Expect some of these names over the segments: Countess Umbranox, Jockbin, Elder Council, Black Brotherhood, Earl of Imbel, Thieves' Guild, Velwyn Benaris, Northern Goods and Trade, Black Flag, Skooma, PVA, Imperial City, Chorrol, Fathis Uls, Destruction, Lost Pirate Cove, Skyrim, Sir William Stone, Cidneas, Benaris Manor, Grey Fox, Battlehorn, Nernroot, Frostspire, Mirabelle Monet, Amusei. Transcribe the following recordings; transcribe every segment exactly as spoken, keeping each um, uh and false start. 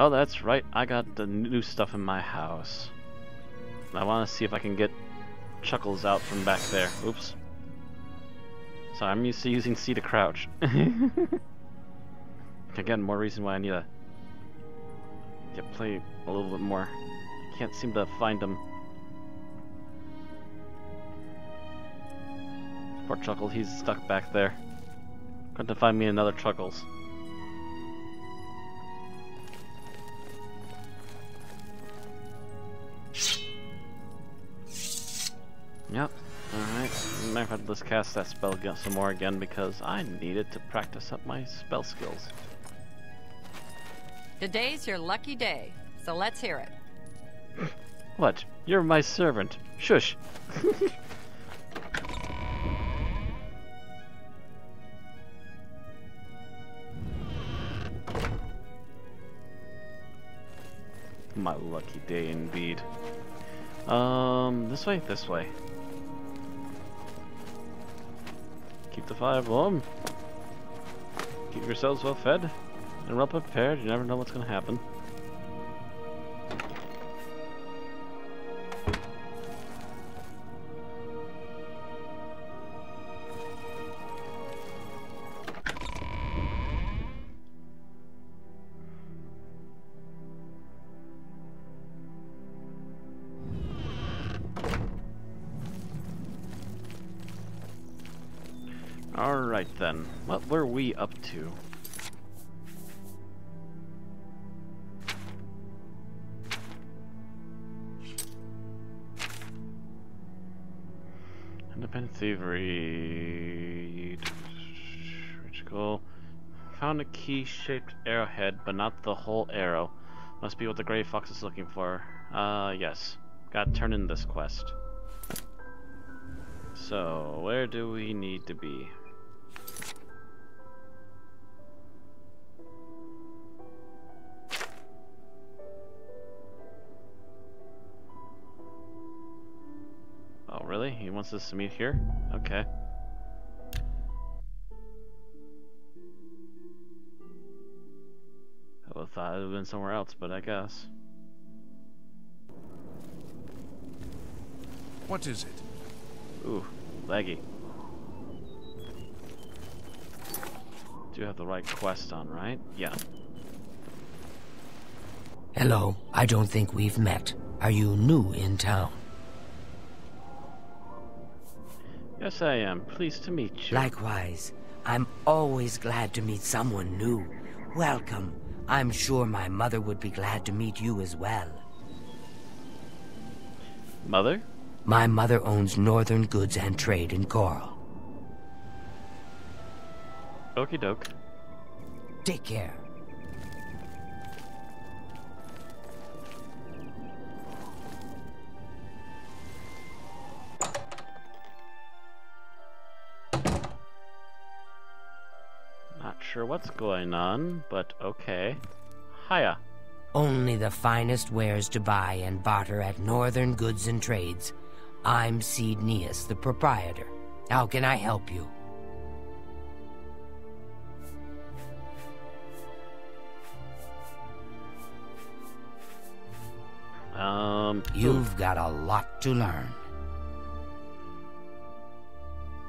Oh, that's right, I got the new stuff in my house. I want to see if I can get Chuckles out from back there. Oops. So I'm used to using C to crouch. Again, more reason why I need to yeah, play a little bit more. Can't seem to find him. Poor Chuckles, he's stuck back there. Couldn't find me another Chuckles. Yep. Alright. Matter of fact, let's cast that spell some more again because I need it to practice up my spell skills. Today's your lucky day, so let's hear it. What? You're my servant. Shush. My lucky day indeed. Um, this way, this way. Keep the fire warm. Keep yourselves well fed and well prepared. You never know what's going to happen. Alright then, what were we up to? Independent thievery... Ritual. Found a key-shaped arrowhead, but not the whole arrow. Must be what the Grey Fox is looking for. Uh, yes. Gotta turn in this quest. So, where do we need to be? Oh, really? He wants us to meet here? Okay. I would have thought it would have been somewhere else, but I guess. What is it? Ooh, laggy. Do have the right quest on, right? Yeah. Hello. I don't think we've met. Are you new in town? Yes, I am. Pleased to meet you. Likewise. I'm always glad to meet someone new. Welcome. I'm sure my mother would be glad to meet you as well. Mother? My mother owns Northern Goods and Trade in Chorrol. Okie doke. Take care. Not sure what's going on, but okay. Hiya. Only the finest wares to buy and barter at Northern Goods and Trades. I'm Cidneas, the proprietor. How can I help you? Um... You've got a lot to learn.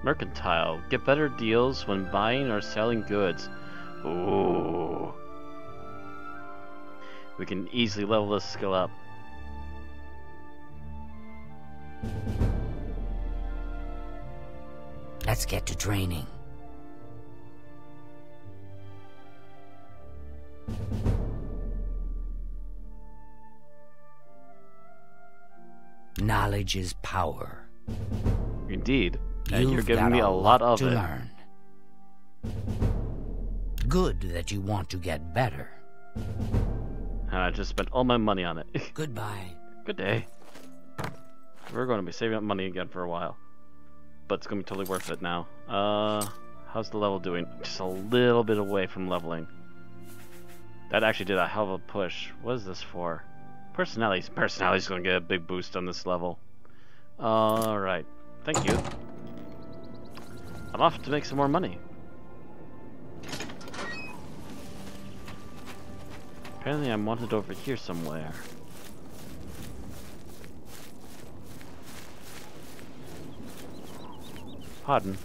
Mercantile. Get better deals when buying or selling goods. Ooh. We can easily level this skill up. Let's get to training. Knowledge is power. Indeed. And You've you're giving me a lot, lot of to it. Learn. Good that you want to get better. And I just spent all my money on it. Goodbye. Good day. We're going to be saving up money again for a while. But it's going to be totally worth it now. Uh, how's the level doing? Just a little bit away from leveling. That actually did a hell of a push. What is this for? Personalities. Personality's going to get a big boost on this level. Alright. Thank you. I'm off to make some more money. Apparently I'm wanted over here somewhere. Pardon.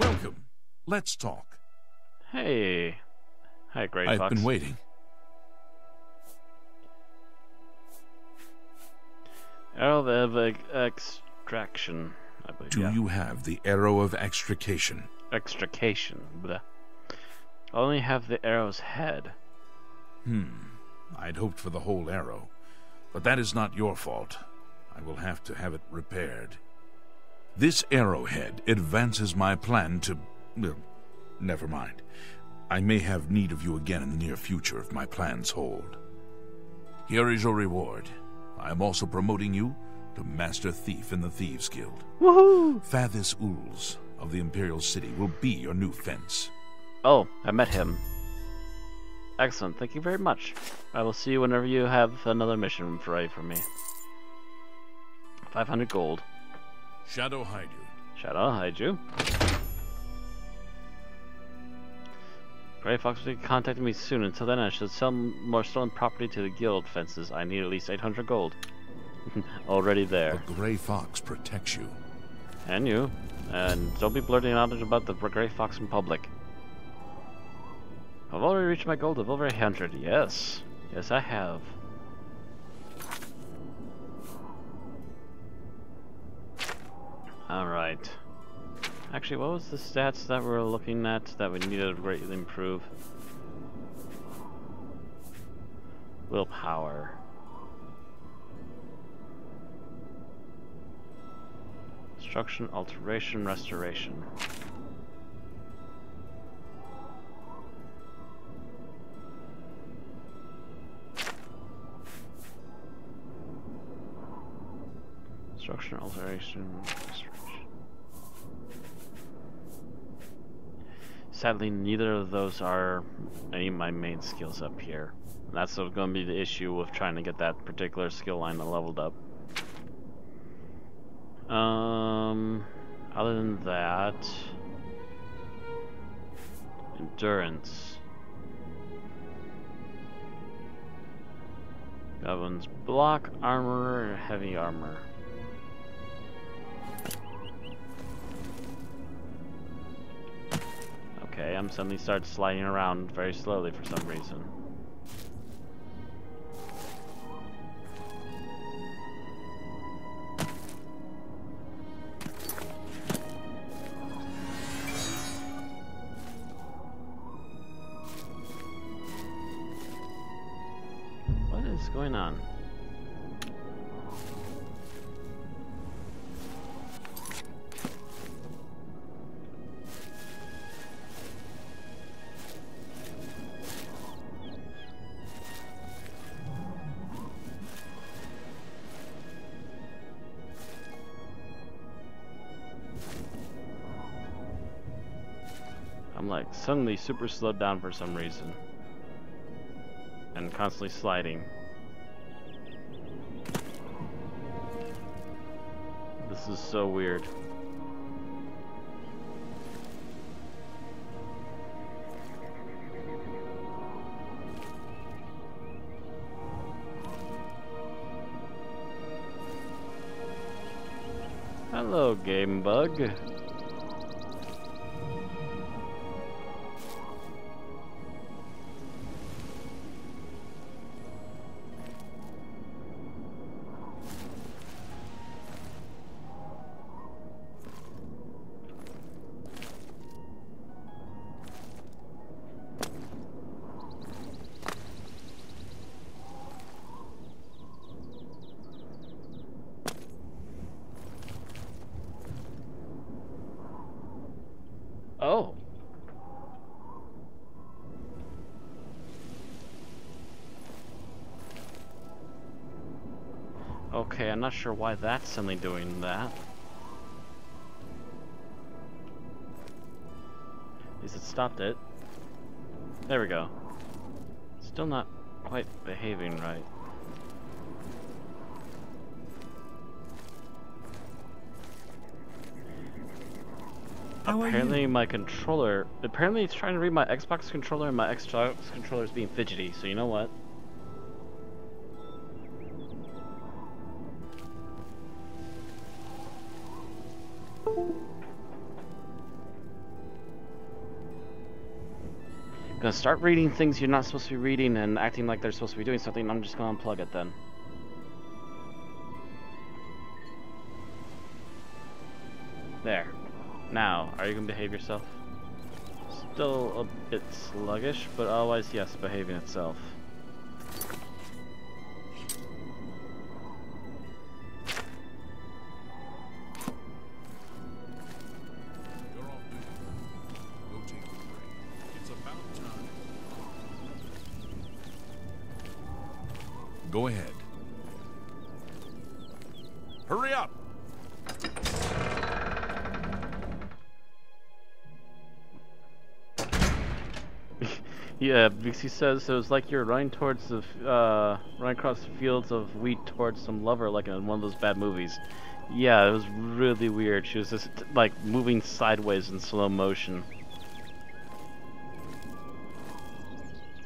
Welcome. Let's talk. Hey. Hi, Grey Fox. I've been waiting. Arrow of Extraction, I believe. Do yeah. you have the Arrow of Extrication? Extrication. Bleh. I only have the arrow's head. Hmm. I'd hoped for the whole arrow. But that is not your fault. I will have to have it repaired. This arrowhead advances my plan to... Well, never mind. I may have need of you again in the near future if my plans hold. Here is your reward. I am also promoting you to Master Thief in the Thieves' Guild. Woohoo! Fathis Uls of the Imperial City will be your new fence. Oh, I met him. Excellent, thank you very much. I will see you whenever you have another mission ready for me. five hundred gold. Shadow hide you. Shadow hide you. Grey Fox will be contacting me soon. Until then, I should sell more stolen property to the guild fences. I need at least eight hundred gold. Already there. The Grey Fox protects you. And you. And don't be blurting out about the Grey Fox in public. I've already reached my gold of over one hundred. Yes. Yes, I have. Alright. Actually, what was the stats that we were looking at that we needed to greatly improve? Willpower. Destruction, Alteration, Restoration. Destruction, Alteration, Restoration. Sadly, neither of those are any of my main skills up here. And that's going to be the issue with trying to get that particular skill line leveled up. Um, other than that, endurance, goblins block, armor, heavy armor. Okay, I'm suddenly started sliding around very slowly for some reason. What is going on? Like suddenly super slowed down for some reason and constantly sliding. This is so weird. Hello, game bug. Oh. Okay, I'm not sure why that's suddenly doing that. At least it stopped it. There we go. Still not quite behaving right. How apparently are you? my controller, apparently it's trying to read my Xbox controller and my Xbox controller is being fidgety, so you know what? I'm gonna start reading things you're not supposed to be reading and acting like they're supposed to be doing something, I'm just gonna unplug it then. There. Now, are you gonna behave yourself? Still a bit sluggish, but otherwise, yes, behaving itself. Go ahead. Hurry up! Yeah, because he says it was like you're running towards the, uh, running across the fields of wheat towards some lover, like in one of those bad movies. Yeah, it was really weird. She was just like moving sideways in slow motion.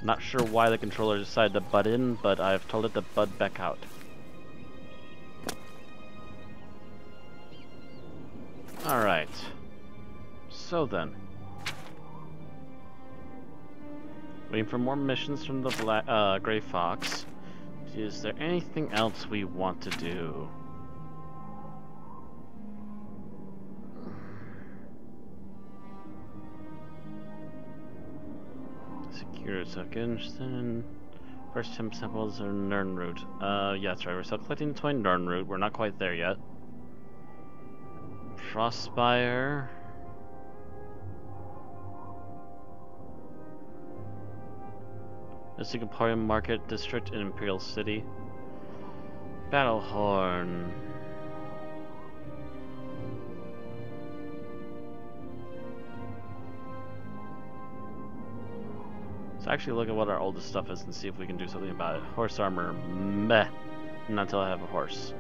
Not sure why the controller decided to butt in, but I've told it to butt back out. Alright. So then. Waiting for more missions from the Black, uh, Grey Fox. Is there anything else we want to do? Second. First ten samples are Nernroot. Uh, yeah, that's right. We're still collecting the toy Nernroot. We're not quite there yet. Frostspire. The Singapore Market District in Imperial City. Battlehorn. Actually look at what our oldest stuff is and see if we can do something about it. Horse armor, meh. Not until I have a horse.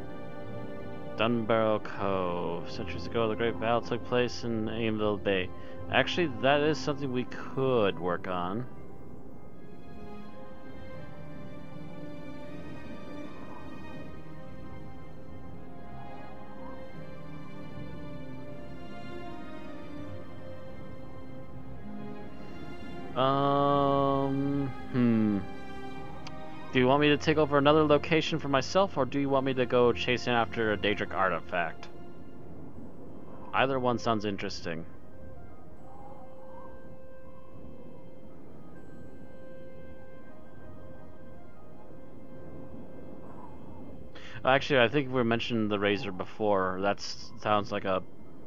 Dunbarrow Cove. Centuries ago, the great battle took place in Aginville Bay. Actually, that is something we could work on. Um, hmm. Do you want me to take over another location for myself, or do you want me to go chasing after a Daedric artifact? Either one sounds interesting. Actually, I think we mentioned the Razor before. That sounds like a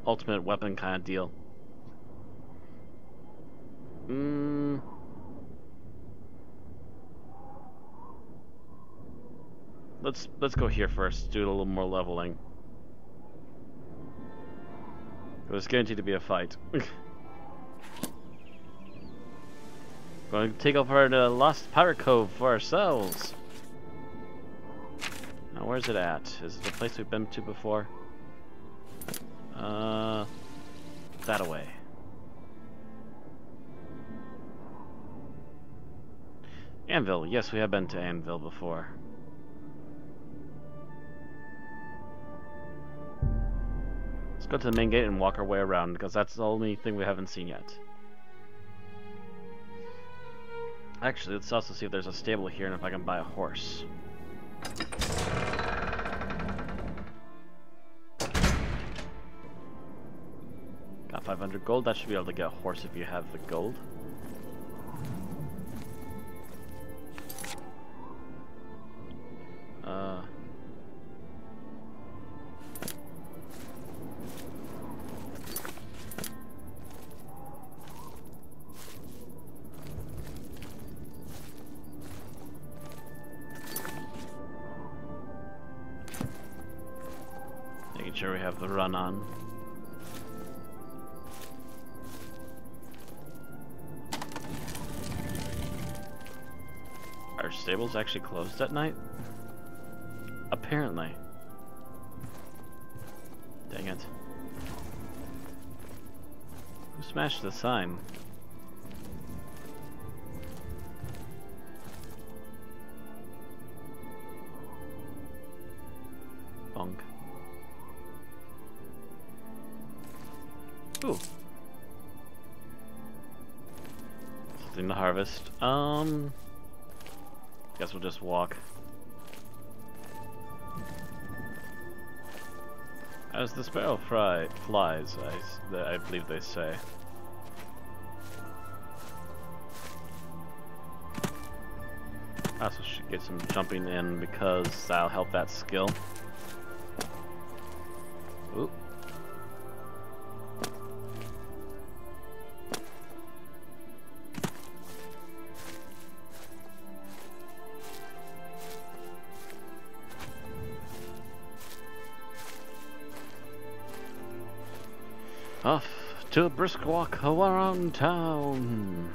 ultimate weapon kind of deal. Mm. Let's let's go here first. Do a little more leveling. It was guaranteed to be a fight. Going to take over the Lost Pirate Cove for ourselves. Now, where's it at? Is it the place we've been to before? Uh, that away. Anvil, yes, we have been to Anvil before. Let's go to the main gate and walk our way around, because that's the only thing we haven't seen yet. Actually, let's also see if there's a stable here and if I can buy a horse. Got five hundred gold, that should be able to get a horse if you have the gold. Uh, making sure we have the run on. Are stables actually closed at night? Apparently. Dang it. Who smashed the sign? Bonk. Ooh. Something to harvest. Um, guess we'll just walk. As the sparrow fry flies, I, I believe they say. I also should get some jumping in because that'll help that skill. Ooh. Off to a brisk walk around town.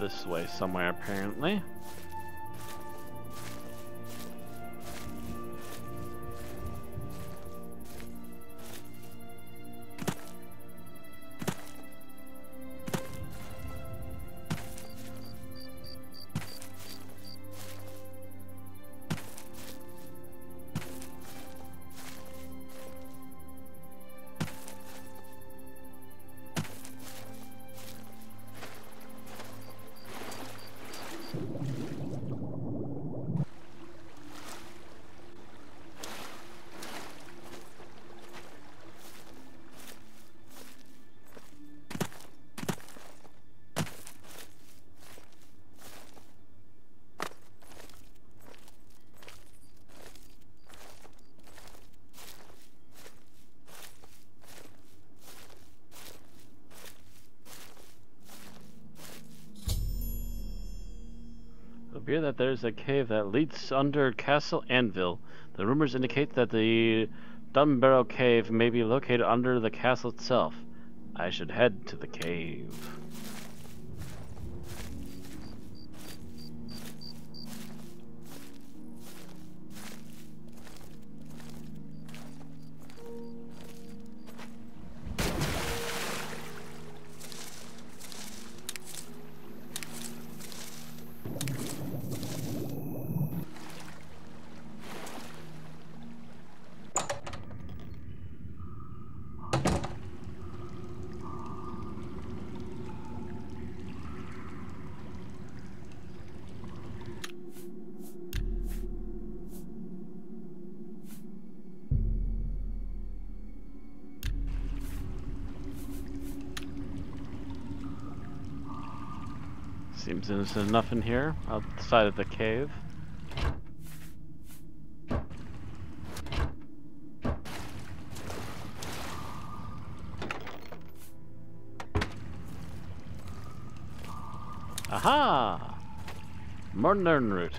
This way somewhere, apparently. It appears that there's a cave that leads under Castle Anvil. The rumors indicate that the Dunbarrow Cave may be located under the castle itself. I should head to the cave. Seems innocent enough in here, outside of the cave. Aha! More Nernroot.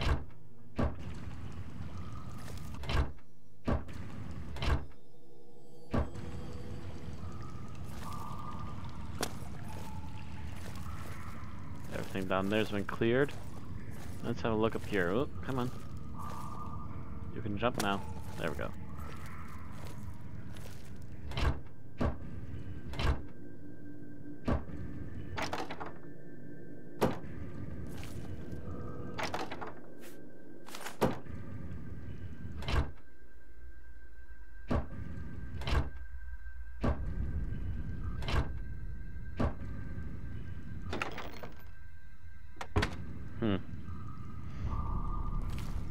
Down there's been cleared. Let's have a look up here. Oh, come on. You can jump now. There we go.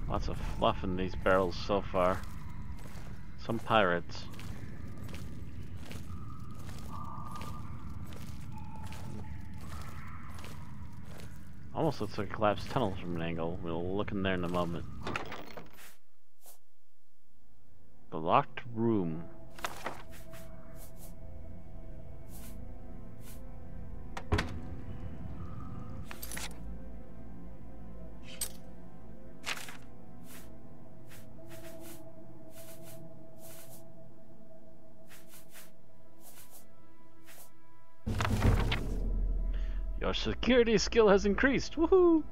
Lots of fluff in these barrels so far. Some pirates. Almost looks like a collapsed tunnel from an angle. We'll look in there in a moment. locked room. Your security skill has increased. Woohoo!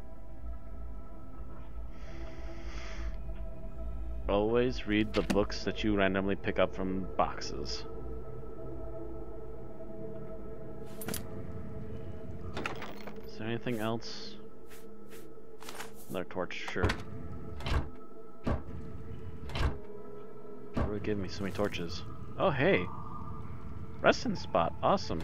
Always read the books that you randomly pick up from boxes. Is there anything else? Another torch, sure. What would give me so many torches? Oh hey! Resting spot, awesome.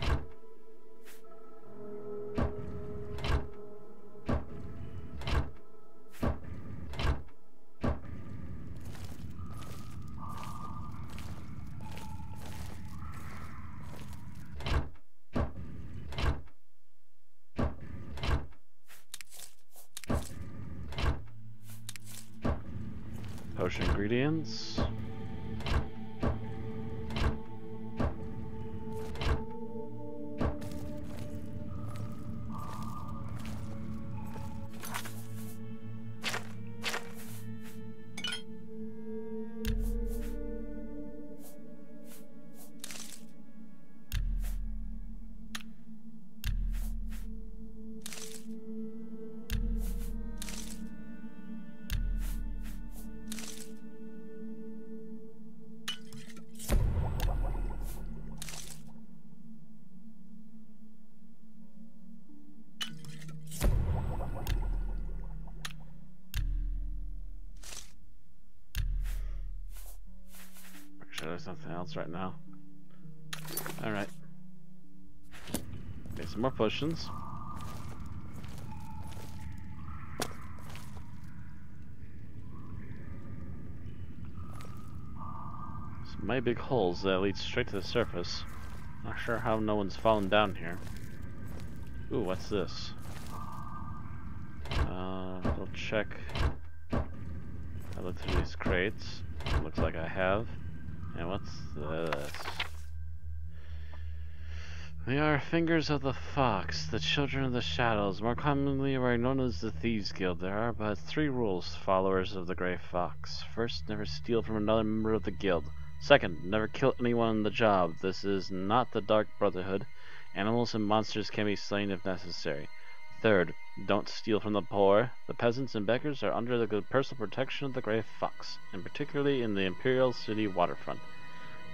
Ingredients. Nothing else right now. All right. Get some more potions. Some mighty big holes that lead straight to the surface. Not sure how no one's fallen down here. Ooh, what's this? Uh, we'll check. I looked through these crates. Looks like I have. And what's this? They are Fingers of the Fox, the Children of the Shadows, more commonly known as the Thieves' Guild. There are but three rules to followers of the Grey Fox. First, never steal from another member of the guild. Second, never kill anyone on the job. This is not the Dark Brotherhood. Animals and monsters can be slain if necessary. Third, don't steal from the poor. The peasants and beggars are under the personal protection of the Grey Fox, and particularly in the Imperial City waterfront.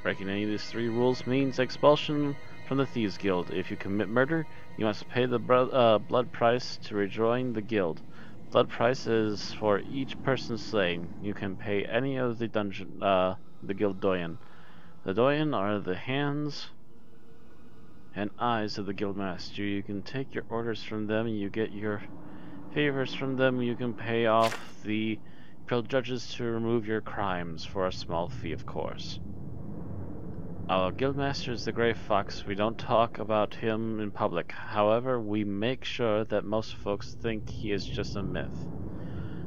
Breaking any of these three rules means expulsion from the Thieves' Guild. If you commit murder, you must pay the uh, blood price to rejoin the guild. Blood price is for each person slain. You can pay any of the dungeon, uh, the guild doyen. The doyen are the hands and eyes of the guildmaster. You can take your orders from them, you get your favors from them, you can pay off the judges to remove your crimes for a small fee, of course. Our guildmaster is the Grey Fox. We don't talk about him in public. However, we make sure that most folks think he is just a myth.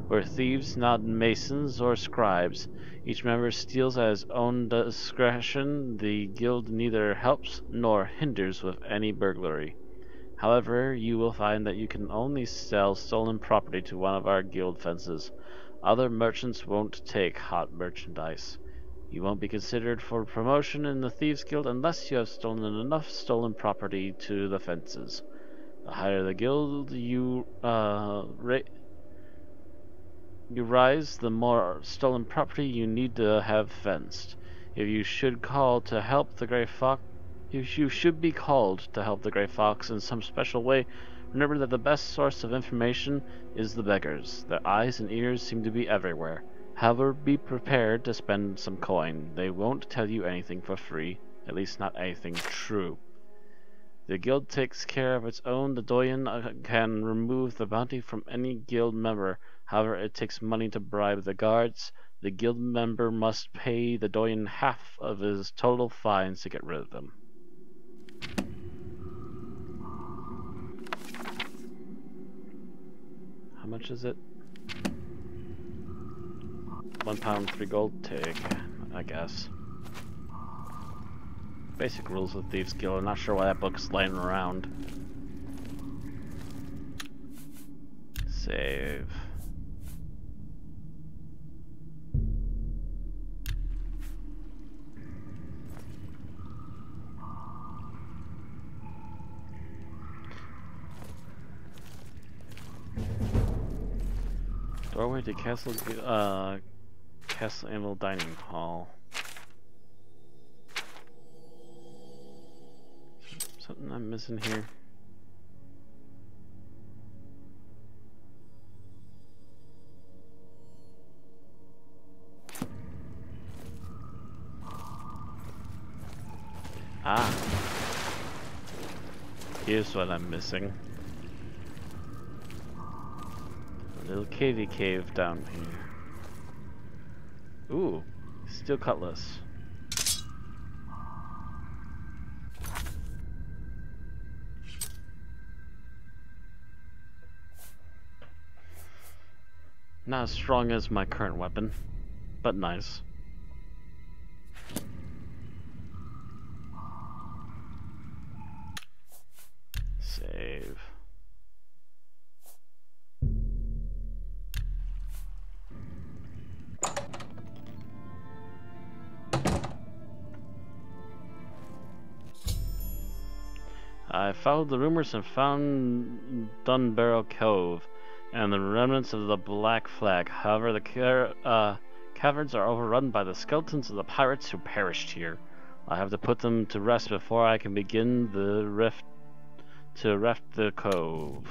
We're thieves, not masons or scribes. Each member steals at his own discretion. The guild neither helps nor hinders with any burglary. However, you will find that you can only sell stolen property to one of our guild fences. Other merchants won't take hot merchandise. You won't be considered for promotion in the Thieves' Guild unless you have stolen enough stolen property to the fences. The higher the guild you uh, rate, you rise, the more stolen property you need to have fenced. If you should call to help the Grey Fox, if you should be called to help the Grey Fox in some special way, remember that the best source of information is the beggars. Their eyes and ears seem to be everywhere. However, be prepared to spend some coin. They won't tell you anything for free, at least not anything true. The guild takes care of its own. The doyen can remove the bounty from any guild member. However, it takes money to bribe the guards. The guild member must pay the doyen half of his total fines to get rid of them. How much is it? One pound, three gold. Take. I guess. Basic rules of Thieves' Guild. I'm not sure why that book's laying around. Save. Doorway to Castle uh Castle Anvil Dining Hall. Something I'm missing here. Ah, here's what I'm missing. A little cavey cave down here. Ooh, steel cutlass. Not as strong as my current weapon, but nice. Save. I followed the rumors and found Dunbarrow Cove and the remnants of the Black Flag. However, the ca uh, caverns are overrun by the skeletons of the pirates who perished here. I have to put them to rest before I can begin the rift to rift the cove.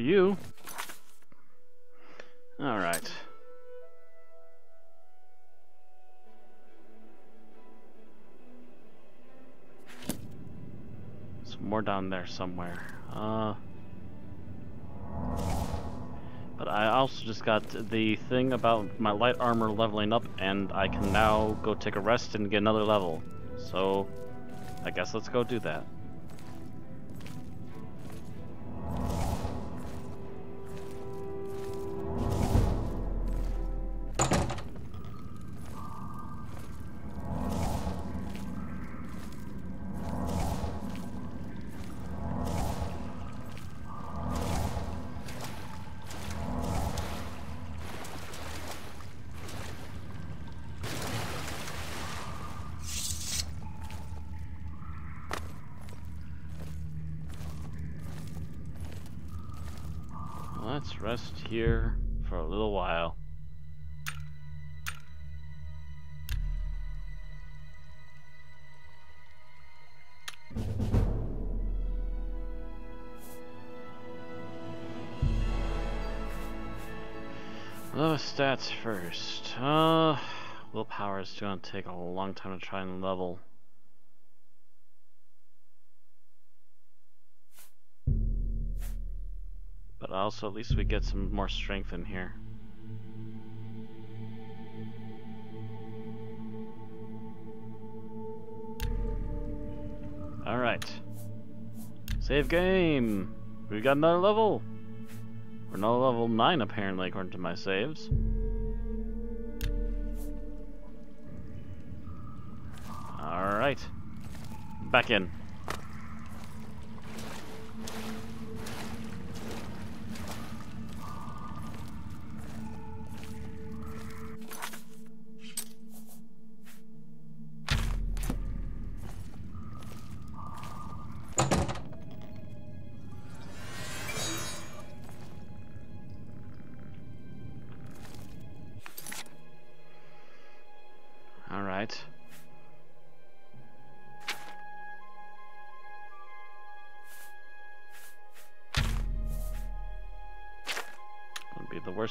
You. All right. Some more down there somewhere. Uh, but I also just got the thing about my light armor leveling up, and I can now go take a rest and get another level. So I guess let's go do that. just rest here for a little while. Lowest stats first. Uh, willpower is going to take a long time to try and level. But also, at least we get some more strength in here. Alright. Save game! We've got another level! We're now level nine apparently, according to my saves. Alright. Back in.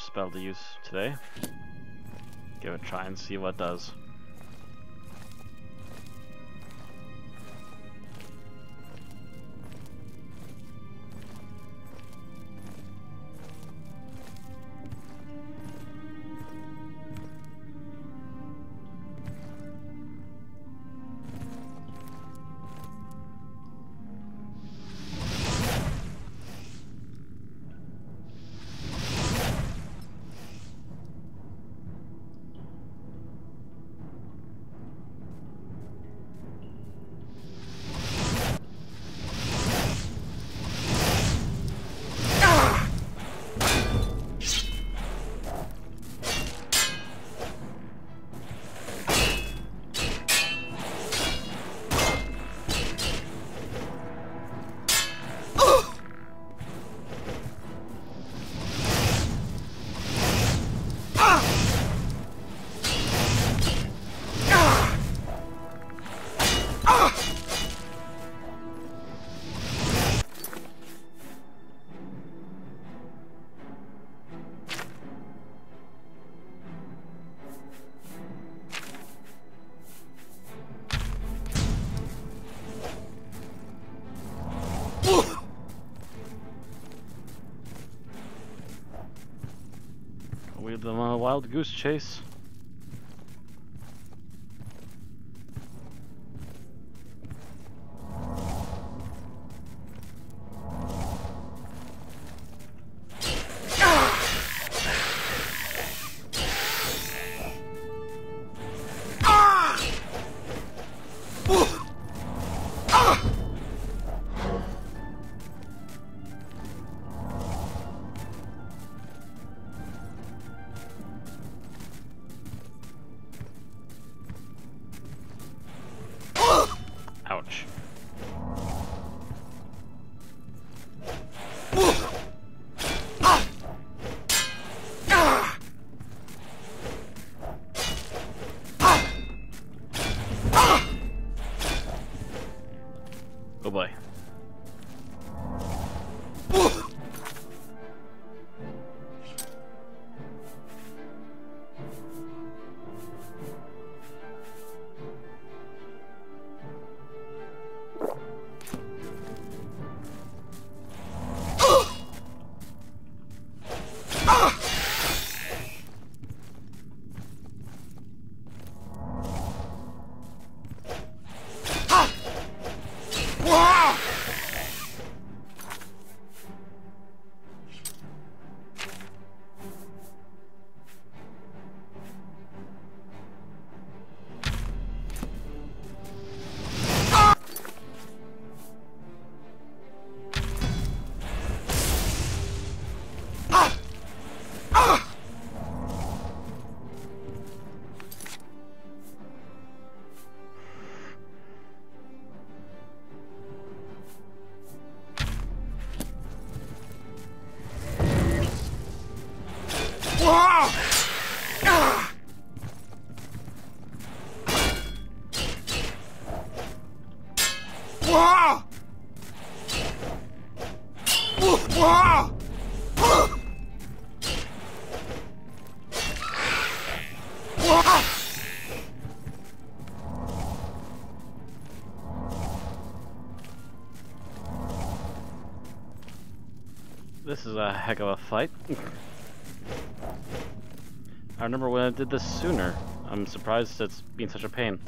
Spell to use today. Give it a try and see what it does. Them on a wild goose chase. Wow! this is a heck of a fight. I remember when I did this sooner. I'm surprised it's been such a pain.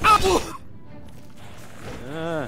Apple! Uh.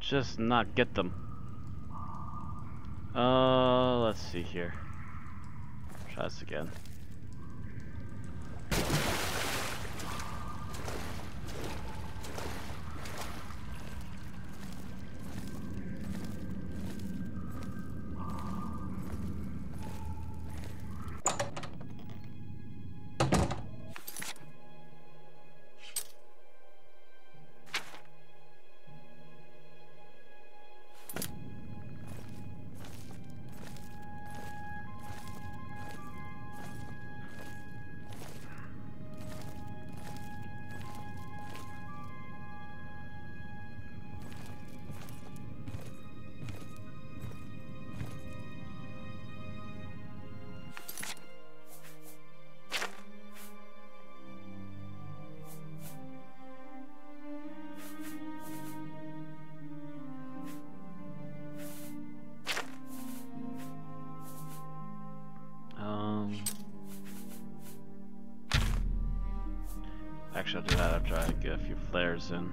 Just not get them. Uh, let's see here. Try this again. I'll do that after I get a few flares in.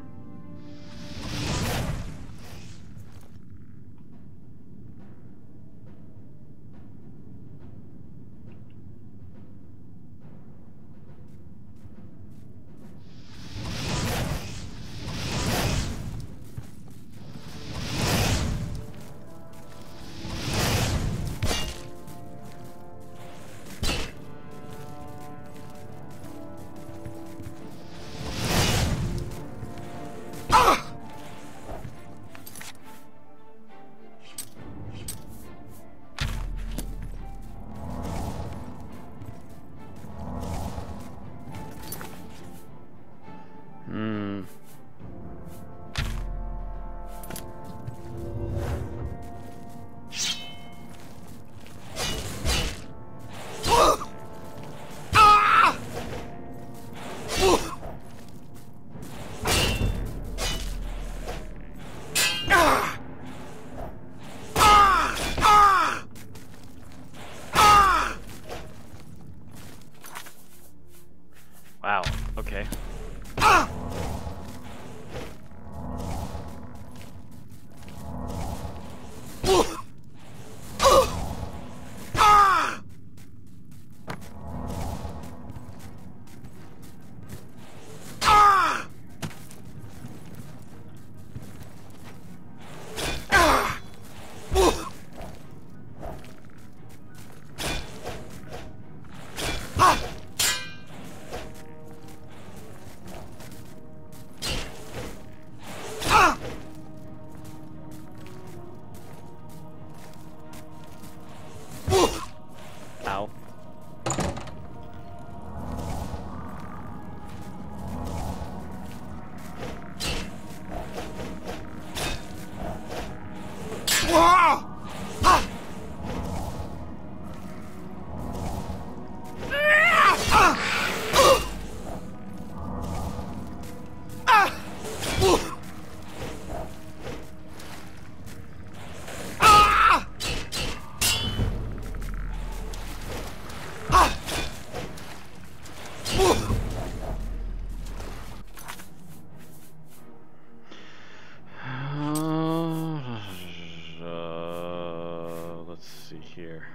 Here.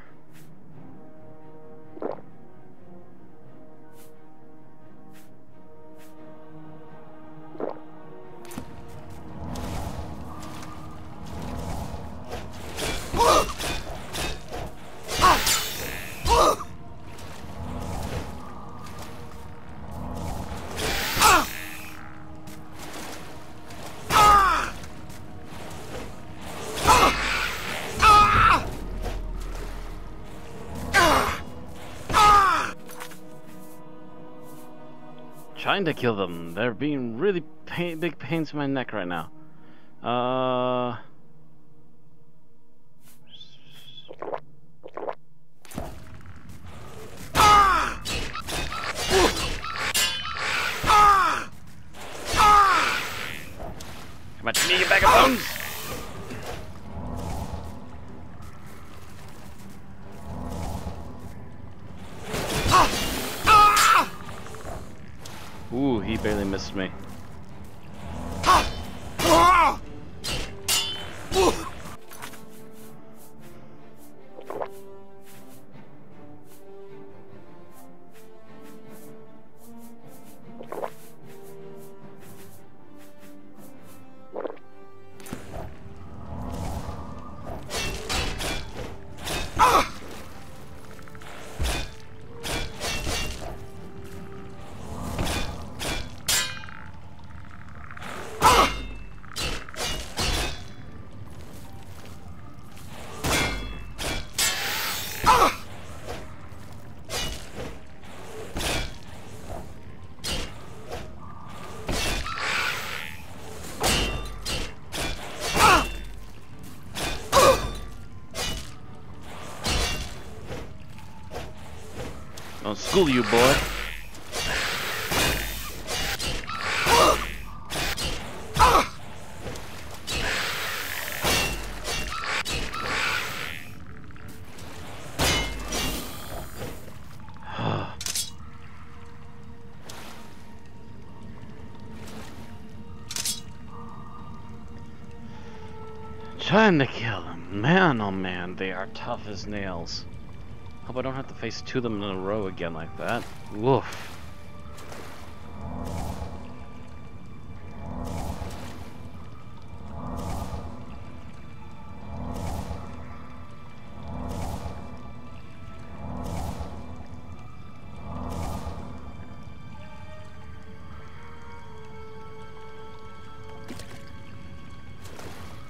trying to kill them. They're being really pain, big pains in my neck right now. Uh... Come on, you need your bag of bones! Ooh, he barely missed me. School you, boy. Trying to kill them. Man, oh man, they are tough as nails. Hope I don't have to face two of them in a row again like that. Woof.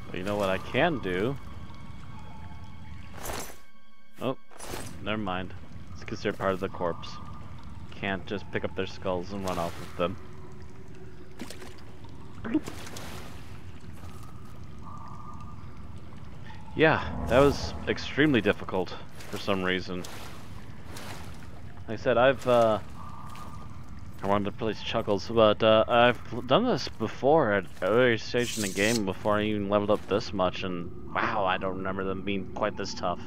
Well, you know what I can do? Never mind. It's because they're part of the corpse. Can't just pick up their skulls and run off with them. Bloop. Yeah, that was extremely difficult for some reason. Like I said, I've, uh... I wanted to play Chuckles, but uh, I've done this before at earlier stage in the game before I even leveled up this much, and wow, I don't remember them being quite this tough.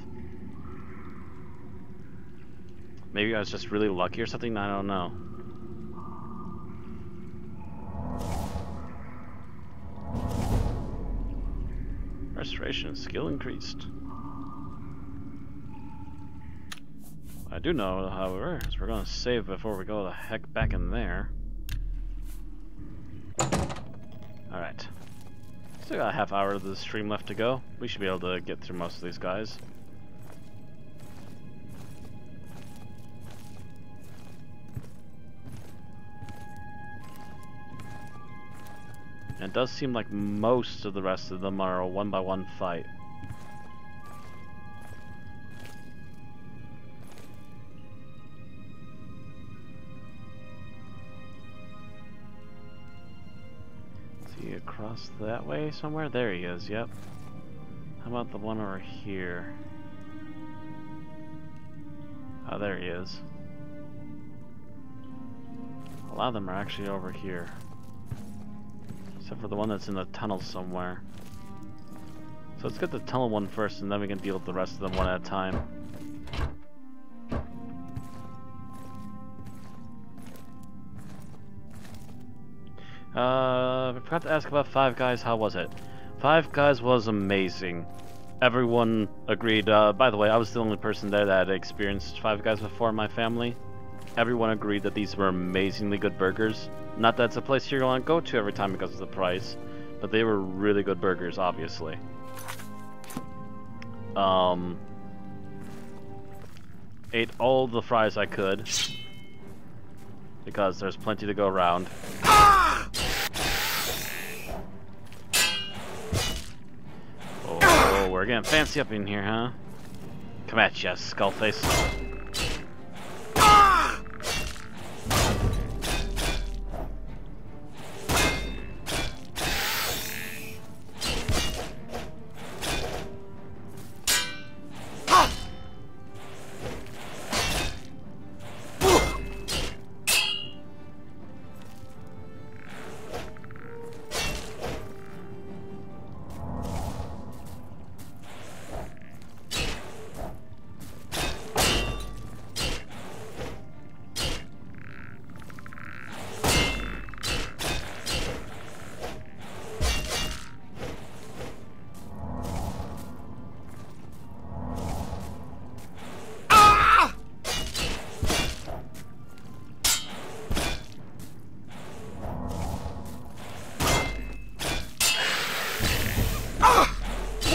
Maybe I was just really lucky or something, I don't know. Restoration skill increased. What I do know, however, is we're gonna save before we go the heck back in there. Alright. Still got a half hour of the stream left to go. We should be able to get through most of these guys. It does seem like most of the rest of them are a one by one fight. Is he across that way somewhere? There he is, yep. How about the one over here? Oh, there he is. A lot of them are actually over here. Except for the one that's in the tunnel somewhere. So let's get the tunnel one first, and then we can deal with the rest of them one at a time. Uh, I forgot to ask about Five Guys. How was it? Five Guys was amazing. Everyone agreed. Uh, by the way, I was the only person there that had experienced Five Guys before in my family. Everyone agreed that these were amazingly good burgers. Not that it's a place you're going to go to every time because of the price, but they were really good burgers, obviously. Um, ate all the fries I could, because there's plenty to go around. Ah! Oh, we're getting fancy up in here, huh? Come at ya, skullface.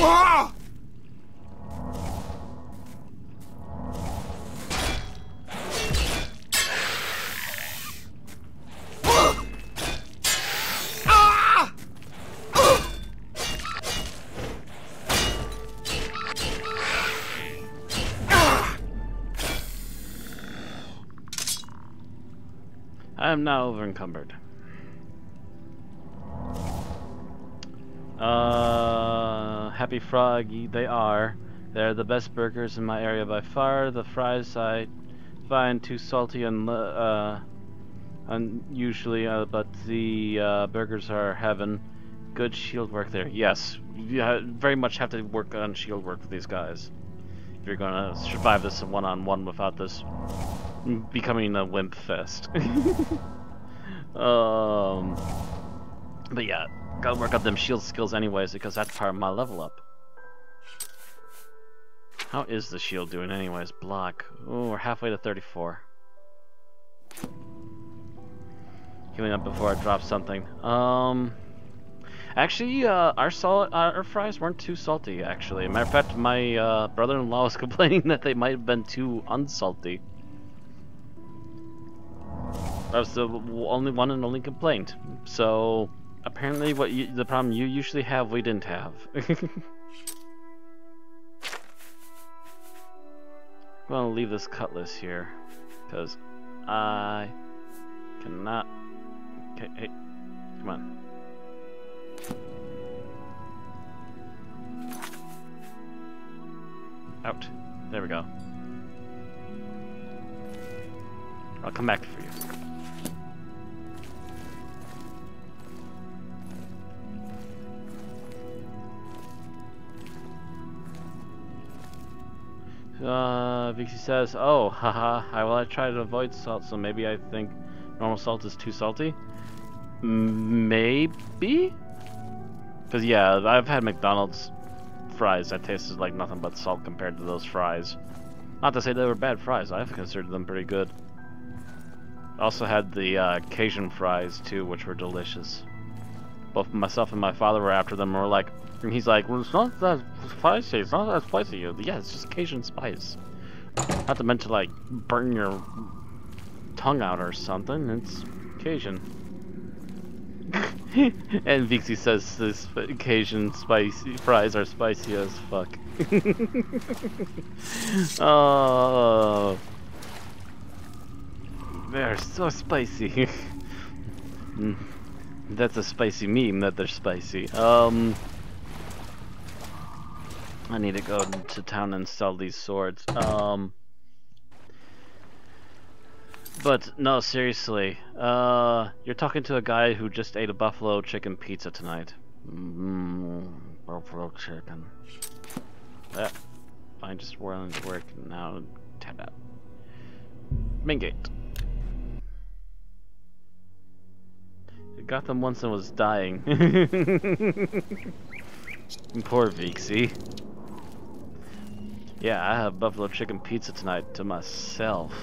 Ah! I'm now over encumbered. Uh, Happy Frog, they are. They're the best burgers in my area by far. The fries I find too salty and uh, unusually, uh, but the uh, burgers are heaven. Good shield work there. Yes, you very much have to work on shield work for these guys if you're gonna survive this one-on-one without this becoming a wimp fest. um, but yeah, gotta work up them shield skills anyways because that's part of my level up. How is the shield doing anyways? Block. Oh, we're halfway to thirty-four. Healing up before I drop something. Um, actually, uh, our salt, our fries weren't too salty. Actually, matter of fact, my uh, brother-in-law was complaining that they might have been too unsalty. That was the only one and only complaint. So apparently, what you, the problem you usually have, we didn't have. I'm gonna leave this cutlass here because I cannot. Okay, hey, come on. Out. There we go. I'll come back for you. Uh, Vixie says, oh, haha, I well, I try to avoid salt, so maybe I think normal salt is too salty? Maybe? Because, yeah, I've had McDonald's fries that tasted like nothing but salt compared to those fries. Not to say they were bad fries, I've considered them pretty good. Also had the uh, Cajun fries, too, which were delicious. Both myself and my father were after them and were like, and he's like, well, it's not that spicy, it's not that spicy. Yeah, it's just Cajun spice. Not to mention, like, burn your tongue out or something. It's Cajun. And Vixie says this Cajun spicy fries are spicy as fuck. Oh, they're so spicy. That's a spicy meme that they're spicy. Um... I need to go to town and sell these swords. Um, but no, seriously, uh, you're talking to a guy who just ate a buffalo chicken pizza tonight. Mm, buffalo chicken. Uh, I just wanted to work now. Tap out. Main gate. I got them once and was dying. Poor Vixie. Yeah, I have buffalo chicken pizza tonight to myself.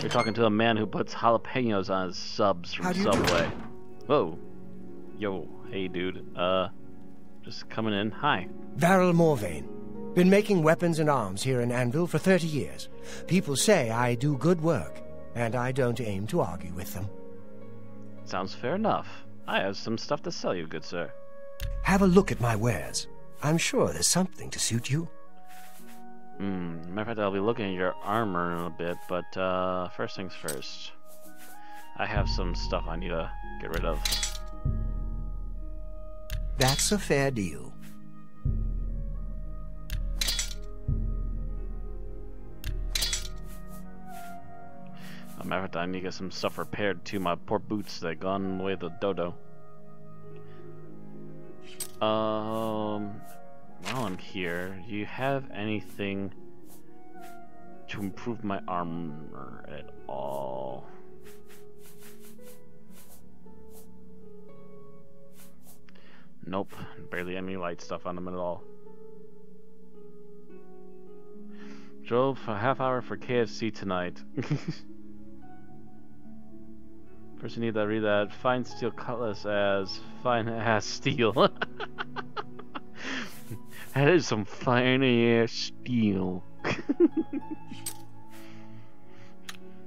You're talking to a man who puts jalapenos on his subs from Subway. Whoa. Yo, hey dude. Uh, just coming in. Hi. Varel Morvain. Been making weapons and arms here in Anvil for thirty years. People say I do good work, and I don't aim to argue with them. Sounds fair enough. I have some stuff to sell you, good sir. Have a look at my wares. I'm sure there's something to suit you. Hmm, matter of fact, I'll be looking at your armor in a bit, but uh, first things first. I have some stuff I need to get rid of. That's a fair deal. Matter of fact, I need to get some stuff repaired too. My poor boots, they've gone away the dodo. Um, while I'm here, do you have anything to improve my armor at all? Nope, barely any light stuff on them at all. Drove a half hour for K F C tonight. First, you need to read that. Fine steel cutlass as fine ass steel. That is some fine ass steel.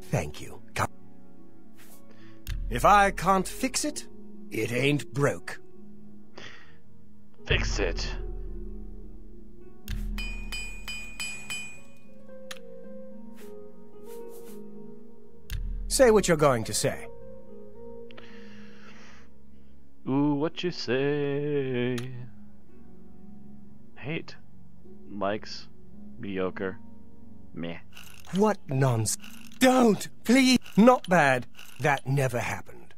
Thank you. If I can't fix it, it ain't broke. Fix it. Say what you're going to say. Ooh, what you say? Hate. Likes. Mediocre. Meh. What nonsense. Don't! Please! Not bad. That never happened.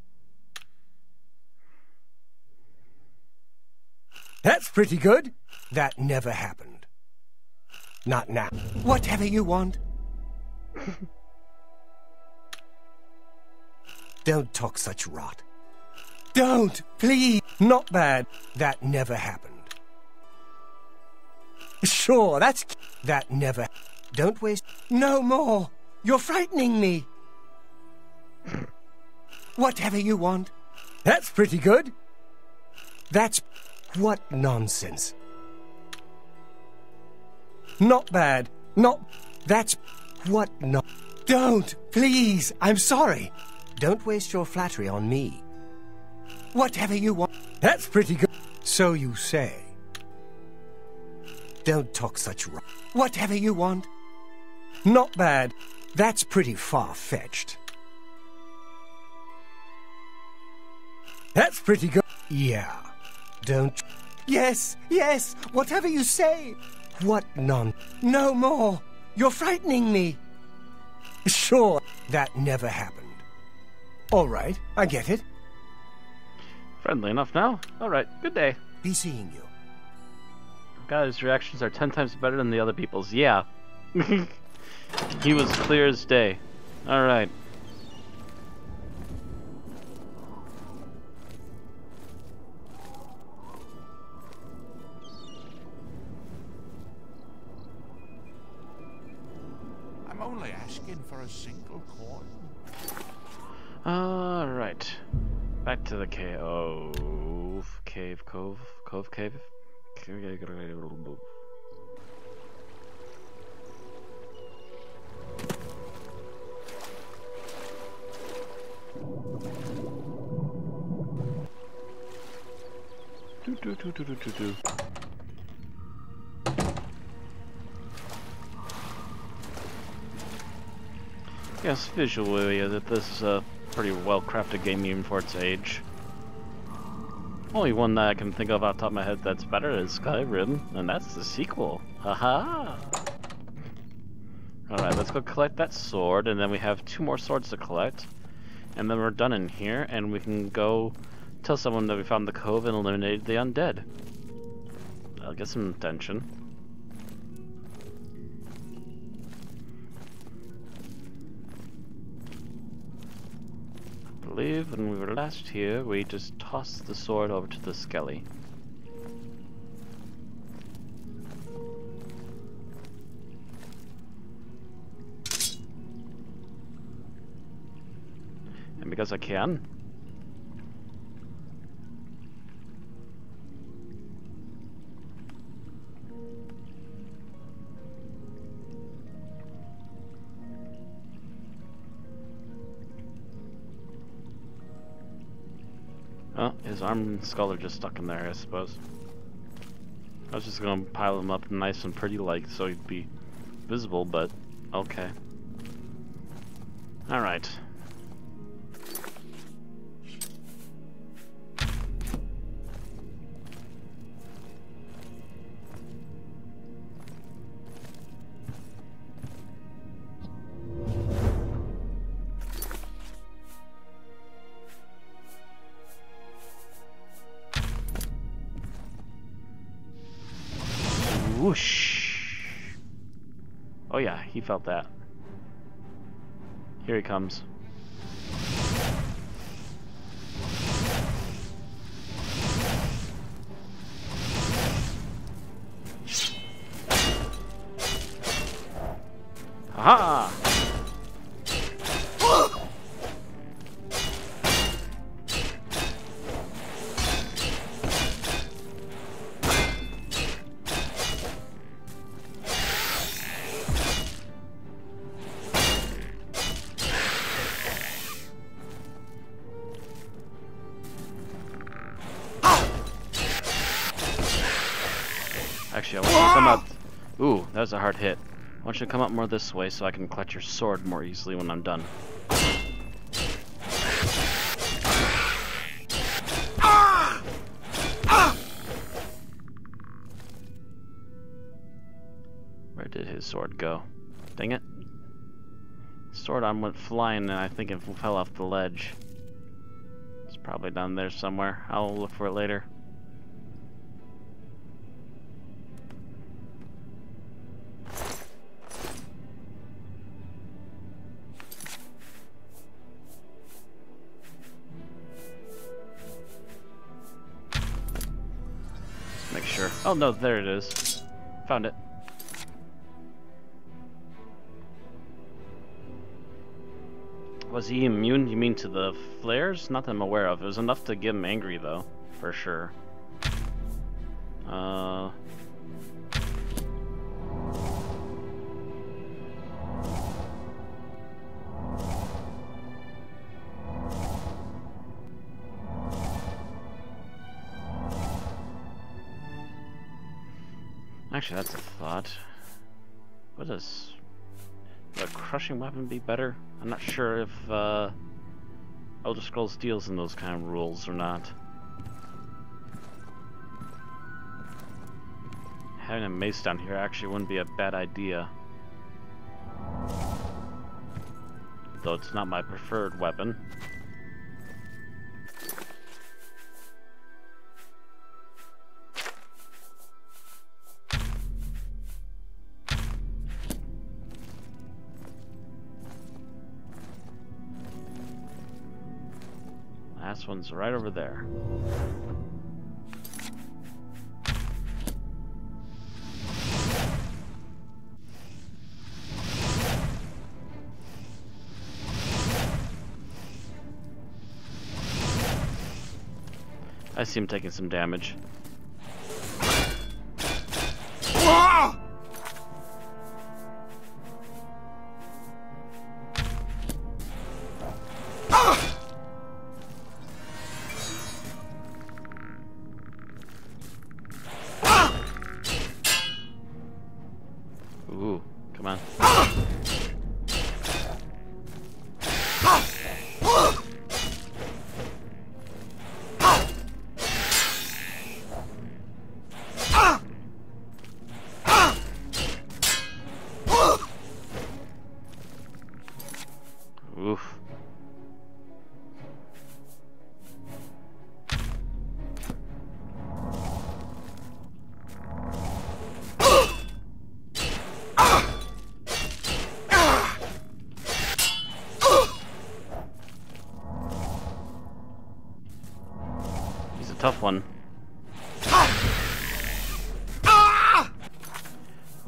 That's pretty good. That never happened. Not now. Whatever you want. Don't talk such rot. Don't, please. Not bad. That never happened. Sure, that's... That never... Don't waste... No more. You're frightening me. Whatever you want. That's pretty good. That's... What nonsense. Not bad. Not... That's... What no... Don't, please. I'm sorry. Don't waste your flattery on me. Whatever you want. That's pretty good. So you say. Don't talk such rot. Whatever you want. Not bad. That's pretty far-fetched. That's pretty good. Yeah. Don't... Yes, yes, whatever you say. What non... No more. You're frightening me. Sure, that never happened. All right, I get it. Friendly enough now. All right, good day. Be seeing you. God, his reactions are ten times better than the other people's. Yeah. He was clear as day. Alright. I'm only asking for a single coin. Alright. Back to the cave. Cave, cove, cove, cave. Do, do, do, do, do, do, do. Yes, visually, that this is a pretty well-crafted game even for its age. Only one that I can think of off the top of my head that's better is Skyrim, and that's the sequel. Haha! Alright, let's go collect that sword, and then we have two more swords to collect. And then we're done in here, and we can go tell someone that we found the cove and eliminated the undead. I'll get some attention. I believe when we were last here, we just tossed the sword over to the skelly. And because I can... Oh, his arm and skull are just stuck in there, I suppose. I was just gonna pile him up nice and pretty like so he'd be visible, but okay. Alright. Oh yeah, he felt that. Here he comes. Aha! Actually, I want you to come up. Ooh, that was a hard hit. I want you to come up more this way so I can clutch your sword more easily when I'm done. Where did his sword go? Dang it. Sword arm went flying and I think it fell off the ledge. It's probably down there somewhere. I'll look for it later. Make sure. Oh no, there it is. Found it. Was he immune? You mean to the flares? Not that I'm aware of. It was enough to get him angry though, for sure. Uh... Actually, that's a thought. What is... Would a crushing weapon be better? I'm not sure if uh, Elder Scrolls deals in those kind of rules or not. Having a mace down here actually wouldn't be a bad idea. Though it's not my preferred weapon. This one's right over there. I see him taking some damage. Tough one.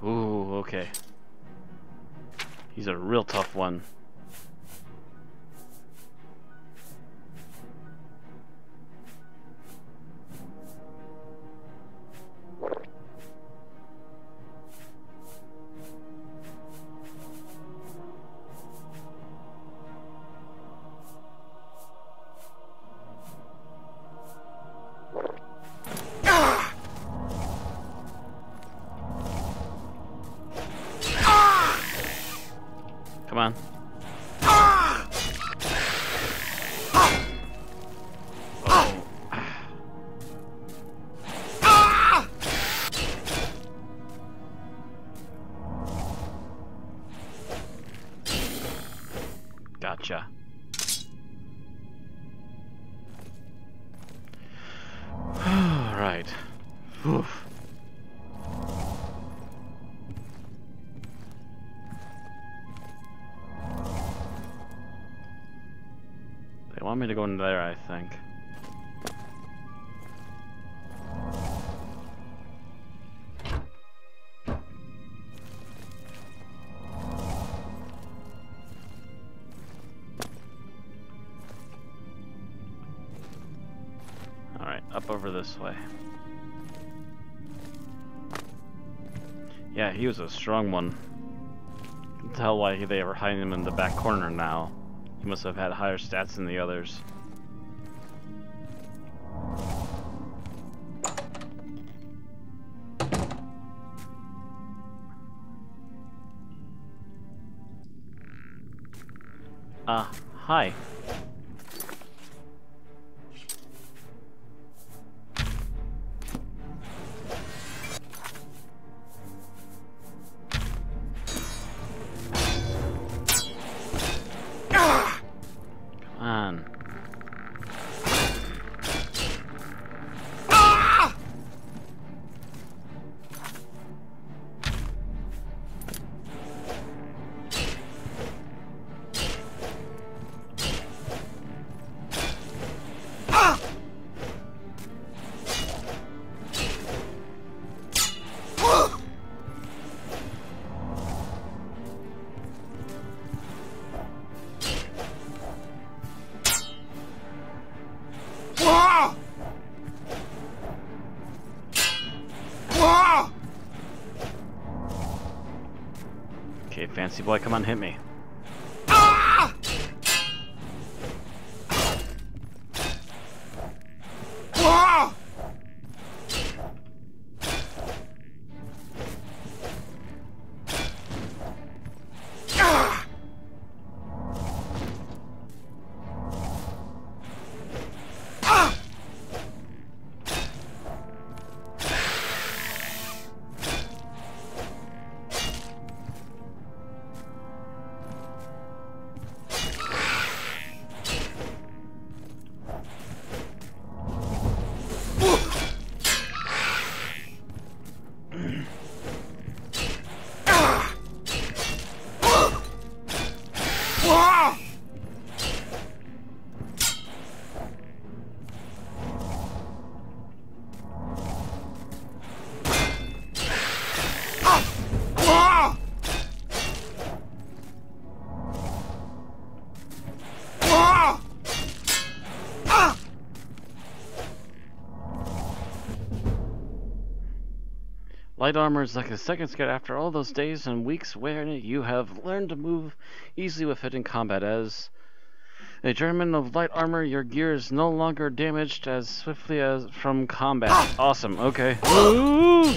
Ooh, okay. He's a real tough one. Gotcha. Alright. Oof. They want me to go in there, I think. This way. Yeah, he was a strong one. Can tell why they were hiding him in the back corner now. He must have had higher stats than the others. Ah, uh, hi. Fancy boy, come on, hit me. Ah! Ah! Ah! Ah! Light armor is like a second scout. After all those days and weeks wherein you have learned to move easily with it in combat. As a German of light armor, your gear is no longer damaged as swiftly as from combat. Ah! Awesome, okay. Ooh!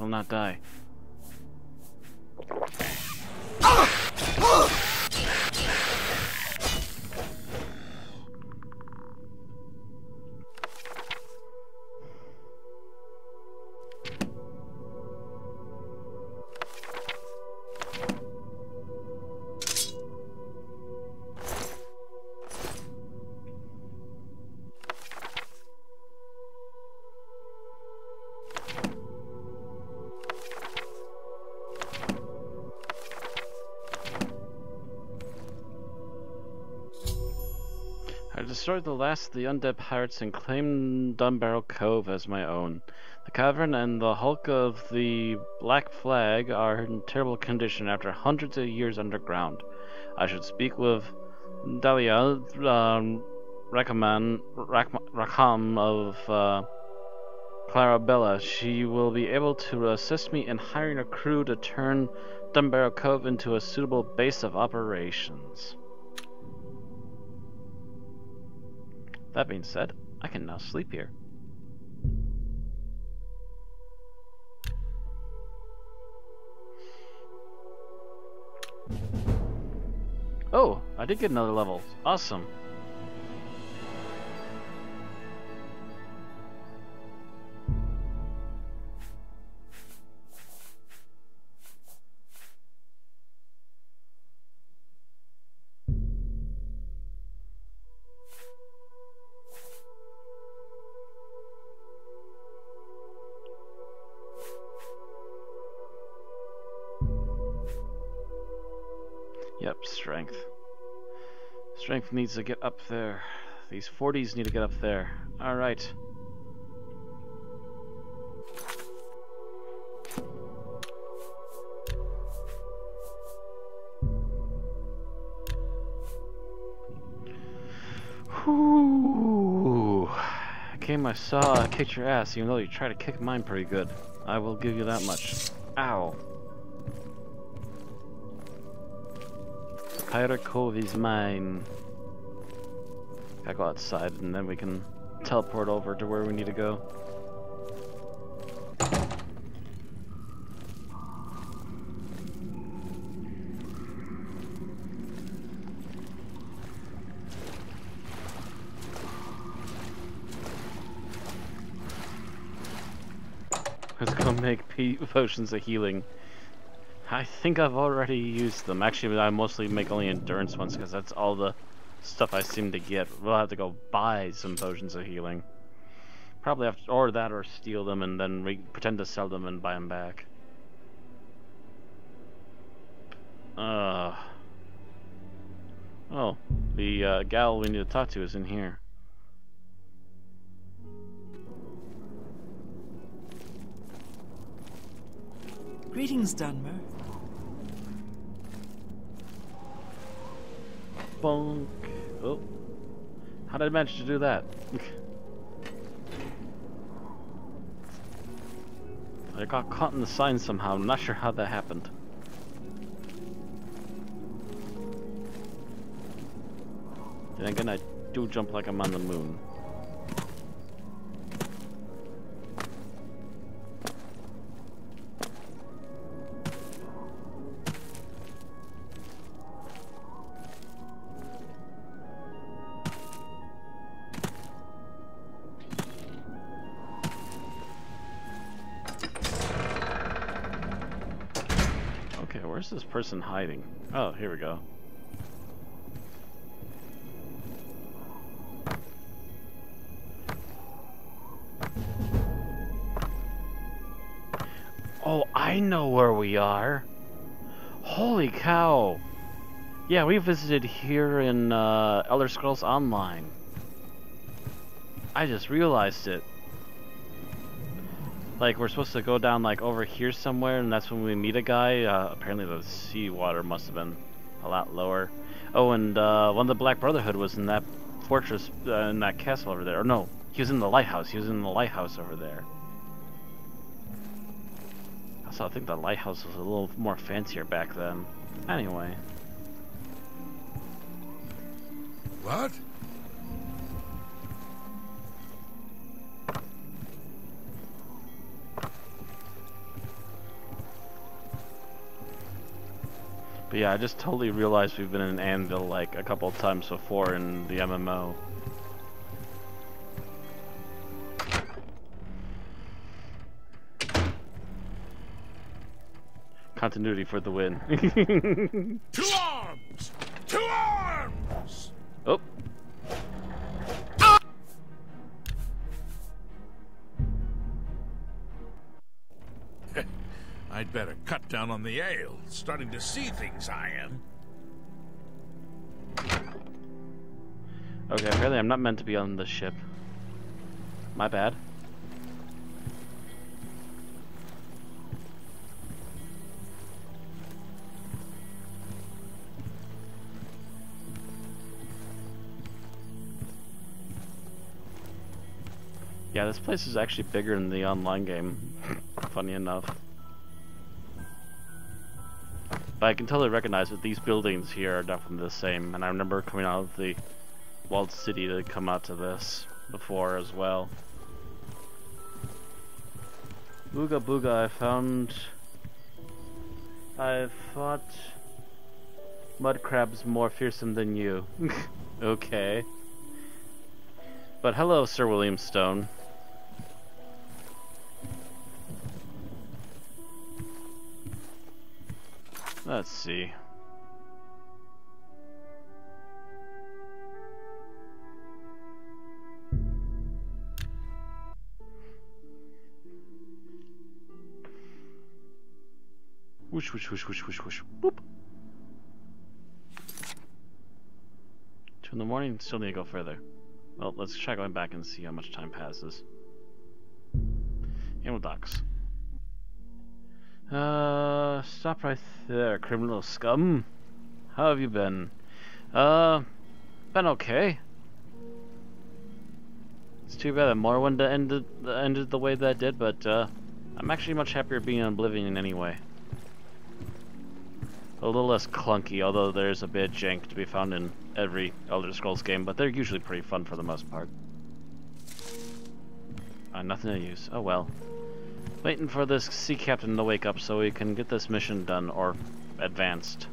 Will not die. Destroyed the last of the undead pirates and claimed Dunbarrow Cove as my own. The cavern and the hulk of the Black Flag are in terrible condition after hundreds of years underground. I should speak with Dalial um, Rakaman, Rakma, Rakam of uh, Clarabella. She will be able to assist me in hiring a crew to turn Dunbarrow Cove into a suitable base of operations. That being said, I can now sleep here. Oh, I did get another level. Awesome. Yep, strength. Strength needs to get up there. These forties need to get up there. Alright. Whoo! Came, I saw, I kicked your ass, even though you tried to kick mine pretty good. I will give you that much. Ow! Pirate Cove is mine. I go outside and then we can teleport over to where we need to go. Let's go make potions of healing. I think I've already used them. Actually, I mostly make only endurance ones because that's all the stuff I seem to get. We'll have to go buy some potions of healing. Probably have to, or that, or steal them and then re pretend to sell them and buy them back. Uh. Oh, the uh, gal we need to talk to is in here. Greetings, Dunmer. Bonk. Oh. How did I manage to do that? I got caught in the sign somehow. I'm not sure how that happened. Then again, I do jump like I'm on the moon. Where's this person hiding? Oh, here we go. Oh, I know where we are. Holy cow. Yeah, we visited here in uh, Elder Scrolls Online. I just realized it. Like, we're supposed to go down, like, over here somewhere, and that's when we meet a guy. Uh, apparently the seawater must have been a lot lower. Oh, and uh, one of the Black Brotherhood was in that fortress, uh, in that castle over there. Or no, he was in the lighthouse. He was in the lighthouse over there. Also, I think the lighthouse was a little more fancier back then. Anyway. What? But yeah, I just totally realized we've been in Anvil like a couple of times before in the M M O. Continuity for the win. To arms! To arms! Oh. Ah! I'd better cut down on the ale. Starting to see things, I am. Okay, apparently I'm not meant to be on this ship. My bad. Yeah, this place is actually bigger than the online game. Funny enough. But I can totally recognize that these buildings here are definitely the same, and I remember coming out of the walled city to come out to this before as well. Booga Booga, I found... I fought mud crabs more fearsome than you. Okay. But hello, Sir William Stone. Let's see. Whoosh, whoosh, whoosh, whoosh, whoosh, whoosh. Boop. Two in the morning, still need to go further. Well, let's try going back and see how much time passes. Animal docks. Uh, stop right there, criminal scum. How have you been? Uh, been okay. It's too bad that Morrowind ended, ended the way that did, but uh, I'm actually much happier being in Oblivion in any way. A little less clunky, although there's a bit of jank to be found in every Elder Scrolls game, but they're usually pretty fun for the most part. Uh, nothing to use. Oh well. Waiting for this sea captain to wake up so we can get this mission done, or advanced.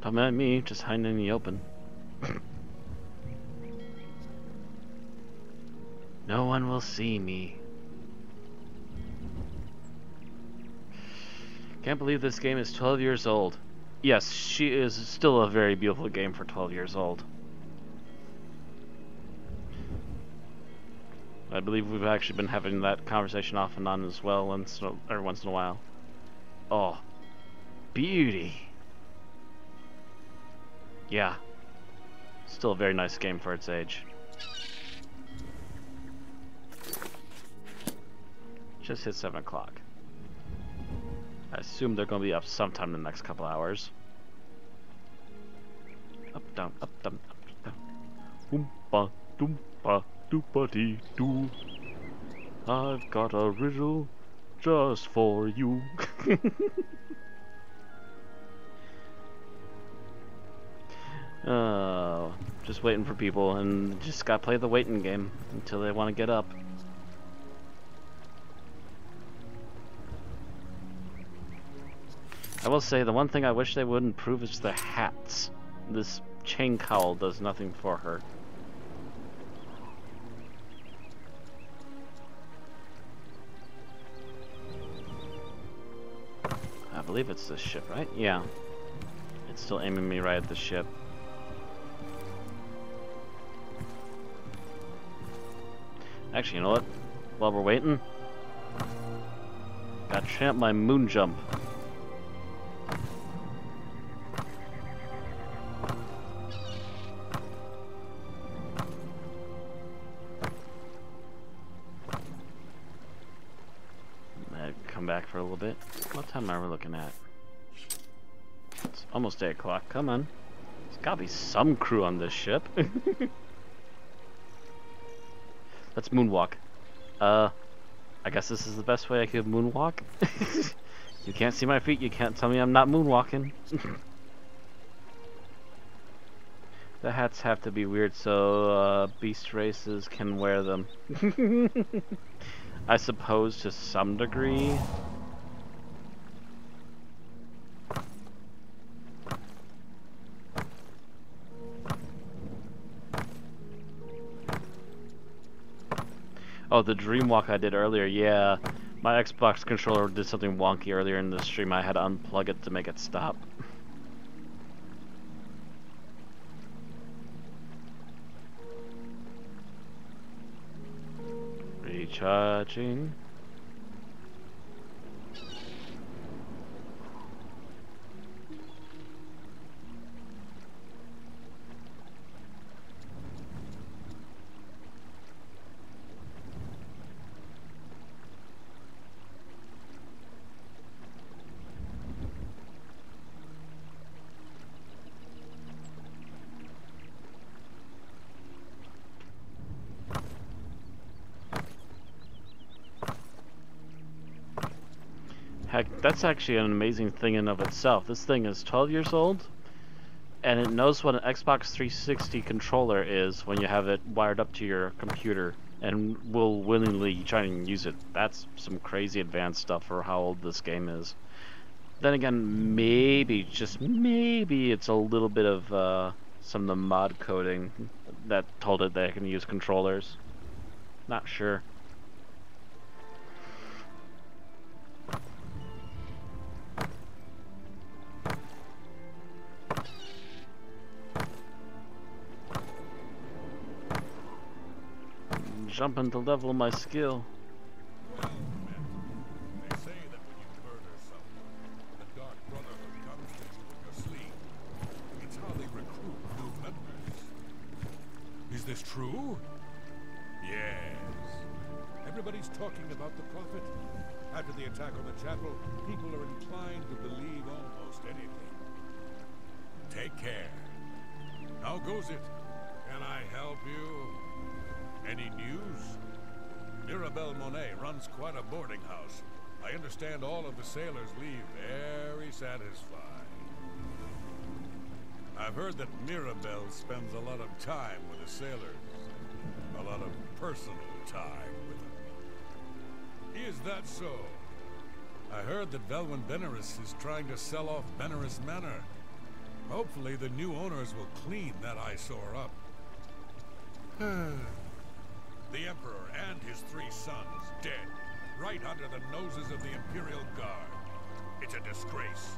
Come at me, just hiding in the open. No one will see me. Can't believe this game is twelve years old. Yes, she is still a very beautiful game for twelve years old. I believe we've actually been having that conversation off and on as well, once in a, or once in a while. Oh, beauty. Yeah, still a very nice game for its age. Just hit seven o'clock. I assume they're going to be up sometime in the next couple hours. Up, down, up, down, up, down. Oompa, doompa, doopa dee doo. I've got a riddle just for you. Oh, just waiting for people, and just gotta play the waiting game until they want to get up. I will say the one thing I wish they would improve is the hats. This chain cowl does nothing for her. I believe it's this ship, right? Yeah. It's still aiming me right at the ship. Actually, you know what? While we're waiting, gotta try out my moon jump. For a little bit. What time are we looking at? It's almost eight o'clock. Come on. There's gotta be some crew on this ship. Let's moonwalk. Uh, I guess this is the best way I could moonwalk. You can't see my feet. You can't tell me I'm not moonwalking. The hats have to be weird so uh, beast races can wear them. I suppose to some degree. Oh, the dream walk I did earlier, yeah. My Xbox controller did something wonky earlier in the stream. I had to unplug it to make it stop. Recharging. Heck, that's actually an amazing thing in of itself. This thing is twelve years old, and it knows what an Xbox three sixty controller is when you have it wired up to your computer, and will willingly try and use it. That's some crazy advanced stuff for how old this game is. Then again, maybe, just maybe, it's a little bit of uh, some of the mod coding that told it that it can use controllers. Not sure. jumping to level my skill. Is this true? Yes. Everybody's talking about the Prophet. After the attack on the chapel, people are inclined to believe almost anything. Take care. How goes it? Can I help you? Any news? Mirabelle Monet runs quite a boarding house. I understand all of the sailors leave very satisfied. I've heard that Mirabelle spends a lot of time with the sailors. A lot of personal time with them. Is that so? I heard that Velwyn Benaris is trying to sell off Benaris Manor. Hopefully the new owners will clean that eyesore up. The Emperor and his three sons dead, right under the noses of the Imperial Guard. It's a disgrace.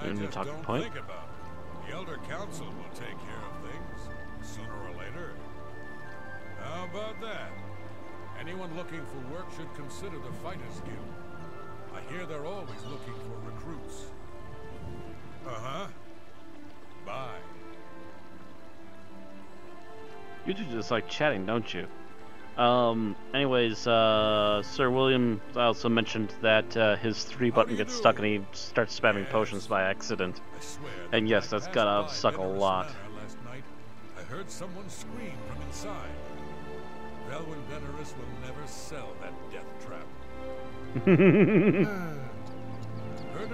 I just don't point. think about it. The Elder Council will take care of things, sooner or later. How about that? Anyone looking for work should consider the Fathis Guild. I hear they're always looking for recruits. Uh-huh. Bye. You do just like chatting, don't you? Um, anyways, uh, Sir William also mentioned that, uh, his three button gets stuck and he starts spamming potions by accident. And yes, that's gotta suck a lot. Last night, I heard someone scream from inside. Velwyn Benaris will never sell that death trap. Heard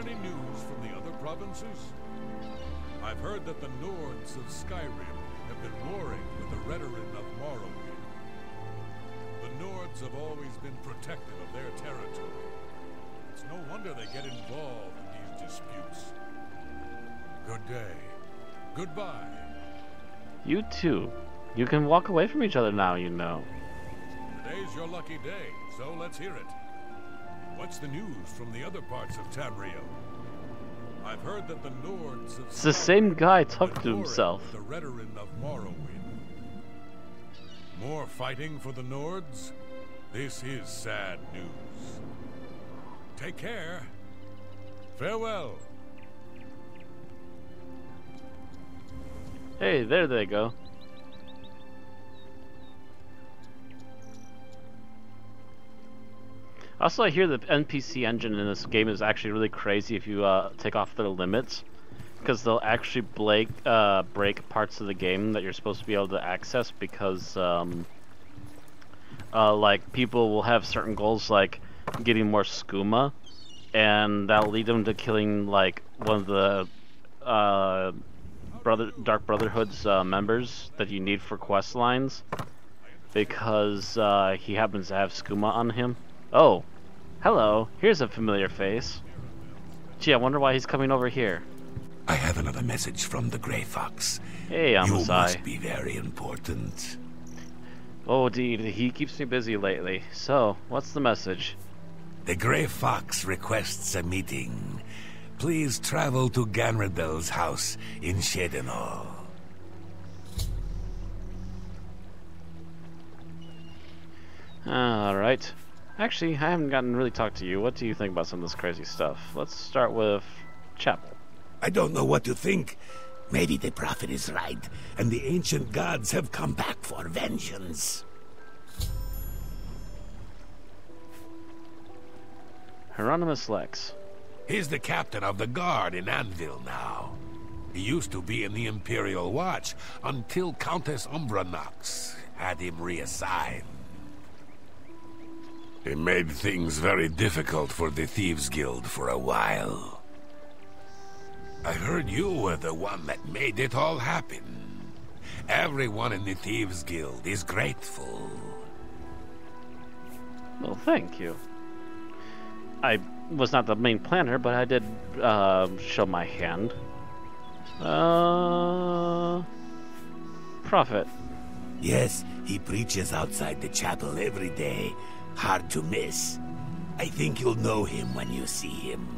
any news from the other provinces? I've heard that the Nords of Skyrim have been warring with the Redoran of Morrowind. The Nords have always been protective of their territory. It's no wonder they get involved in these disputes. Good day. Goodbye. You two. You can walk away from each other now, you know. Today's your lucky day, so let's hear it. What's the news from the other parts of Tamriel? I've heard that the Nords... It's the same guy talked to himself. The Redoran of Morrowind. More fighting for the Nords? This is sad news. Take care. Farewell. Hey, there they go. Also, I hear the N P C engine in this game is actually really crazy if you uh, take off their limits. Because they'll actually break, uh, break parts of the game that you're supposed to be able to access because, um, uh, like, people will have certain goals like getting more Skooma, and that'll lead them to killing, like, one of the, uh, brother, Dark Brotherhood's, uh, members that you need for quest lines, because, uh, he happens to have Skooma on him. Oh, hello, here's a familiar face. Gee, I wonder why he's coming over here. I have another message from the Grey Fox. Hey, Amusei. You must be very important. Oh, deed. He keeps me busy lately. So, what's the message? The Grey Fox requests a meeting. Please travel to Ganradel's house in Shedenor. Alright. Actually, I haven't gotten really talked to you. What do you think about some of this crazy stuff? Let's start with Chapel. I don't know what to think. Maybe the Prophet is right, and the ancient gods have come back for vengeance. Hieronymus Lex. He's the captain of the guard in Anvil now. He used to be in the Imperial Watch until Countess Umbranox had him reassigned. He made things very difficult for the Thieves' Guild for a while. I heard you were the one that made it all happen. Everyone in the Thieves' Guild is grateful. Well, thank you. I was not the main planner, but I did uh, show my hand. Uh, Prophet. Yes, he preaches outside the chapel every day. Hard to miss. I think you'll know him when you see him.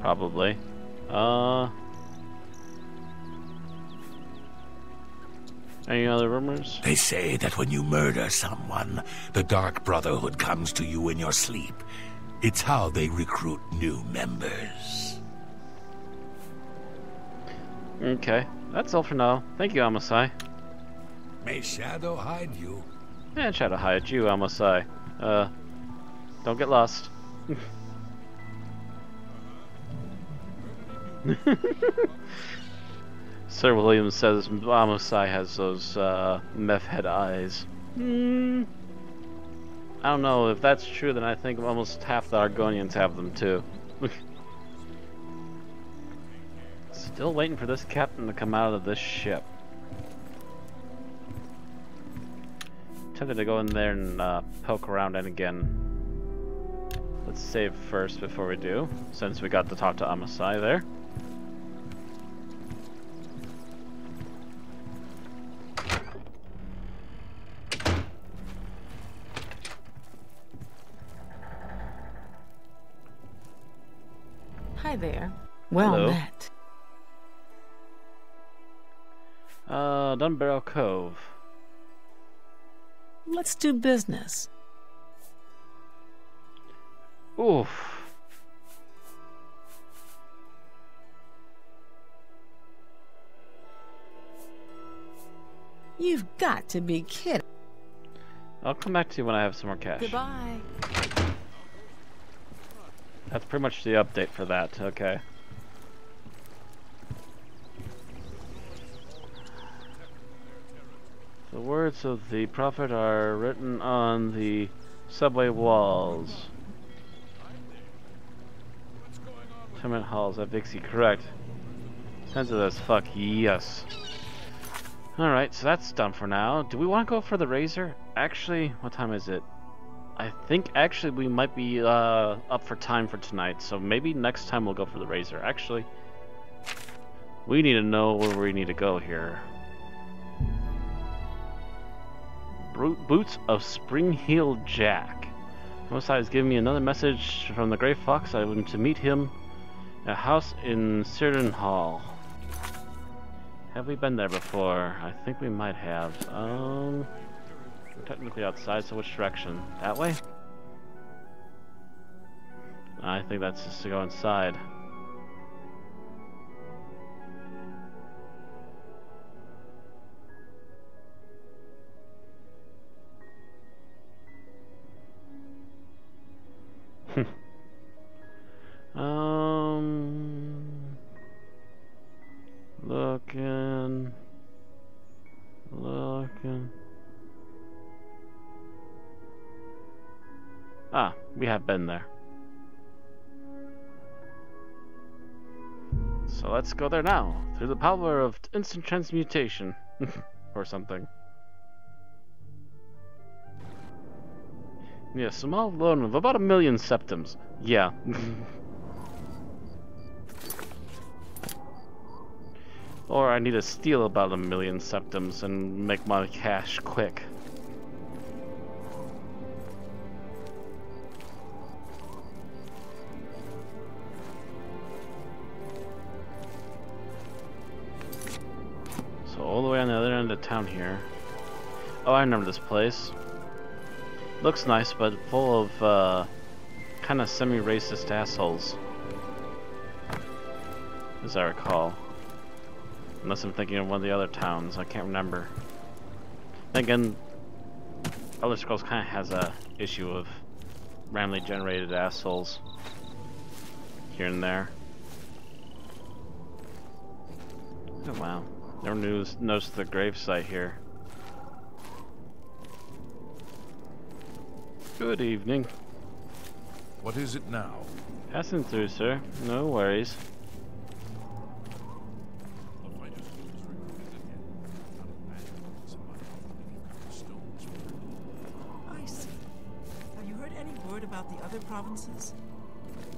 Probably. Uh... Any other rumors? They say that when you murder someone, the Dark Brotherhood comes to you in your sleep. It's how they recruit new members. Okay, that's all for now. Thank you, Amusei. May Shadow hide you. Yeah, Shadow hide you, Amusei. Uh, don't get lost. Sir William says Amusei has those uh, meth head eyes. Mm. I don't know, if that's true then I think almost half the Argonians have them too. Still waiting for this captain to come out of this ship. Tempted to go in there and uh, poke around in again. Let's save first before we do, since we got to talk to Amusei there. Hi there. Well Hello. met. Uh, Dunbarrow Cove. Let's do business. Oof. You've got to be kidding. I'll come back to you when I have some more cash. Goodbye. That's pretty much the update for that, okay. The words of the prophet are written on the subway walls. Tenement halls, that Vixie, correct. Sense of this, fuck, yes. Alright, so that's done for now. Do we want to go for the razor? Actually, what time is it? I think actually we might be uh, up for time for tonight, so maybe next time we'll go for the razor. Actually, we need to know where we need to go here. Boots of Springheel Jack. Amusei has given me another message from the Grey Fox. I am to meet him at a house in Certain Hall. Have we been there before? I think we might have. Um... Technically outside, so which direction? That way? I think that's just to go inside. um... Looking... Looking... Ah, we have been there. So let's go there now, through the power of instant transmutation. Or something. Yeah, small loan of about a million septums. Yeah. Or I need to steal about a million septums and make my cash quick. All the way on the other end of town here. Oh, I remember this place. Looks nice, but full of uh, kind of semi-racist assholes, as I recall. Unless I'm thinking of one of the other towns, I can't remember. And again, Elder Scrolls kind of has a issue of randomly generated assholes here and there. Oh wow. Never knew noticed the gravesite here. Good evening. What is it now? Passing through, sir. No worries. I see. Have you heard any word about the other provinces?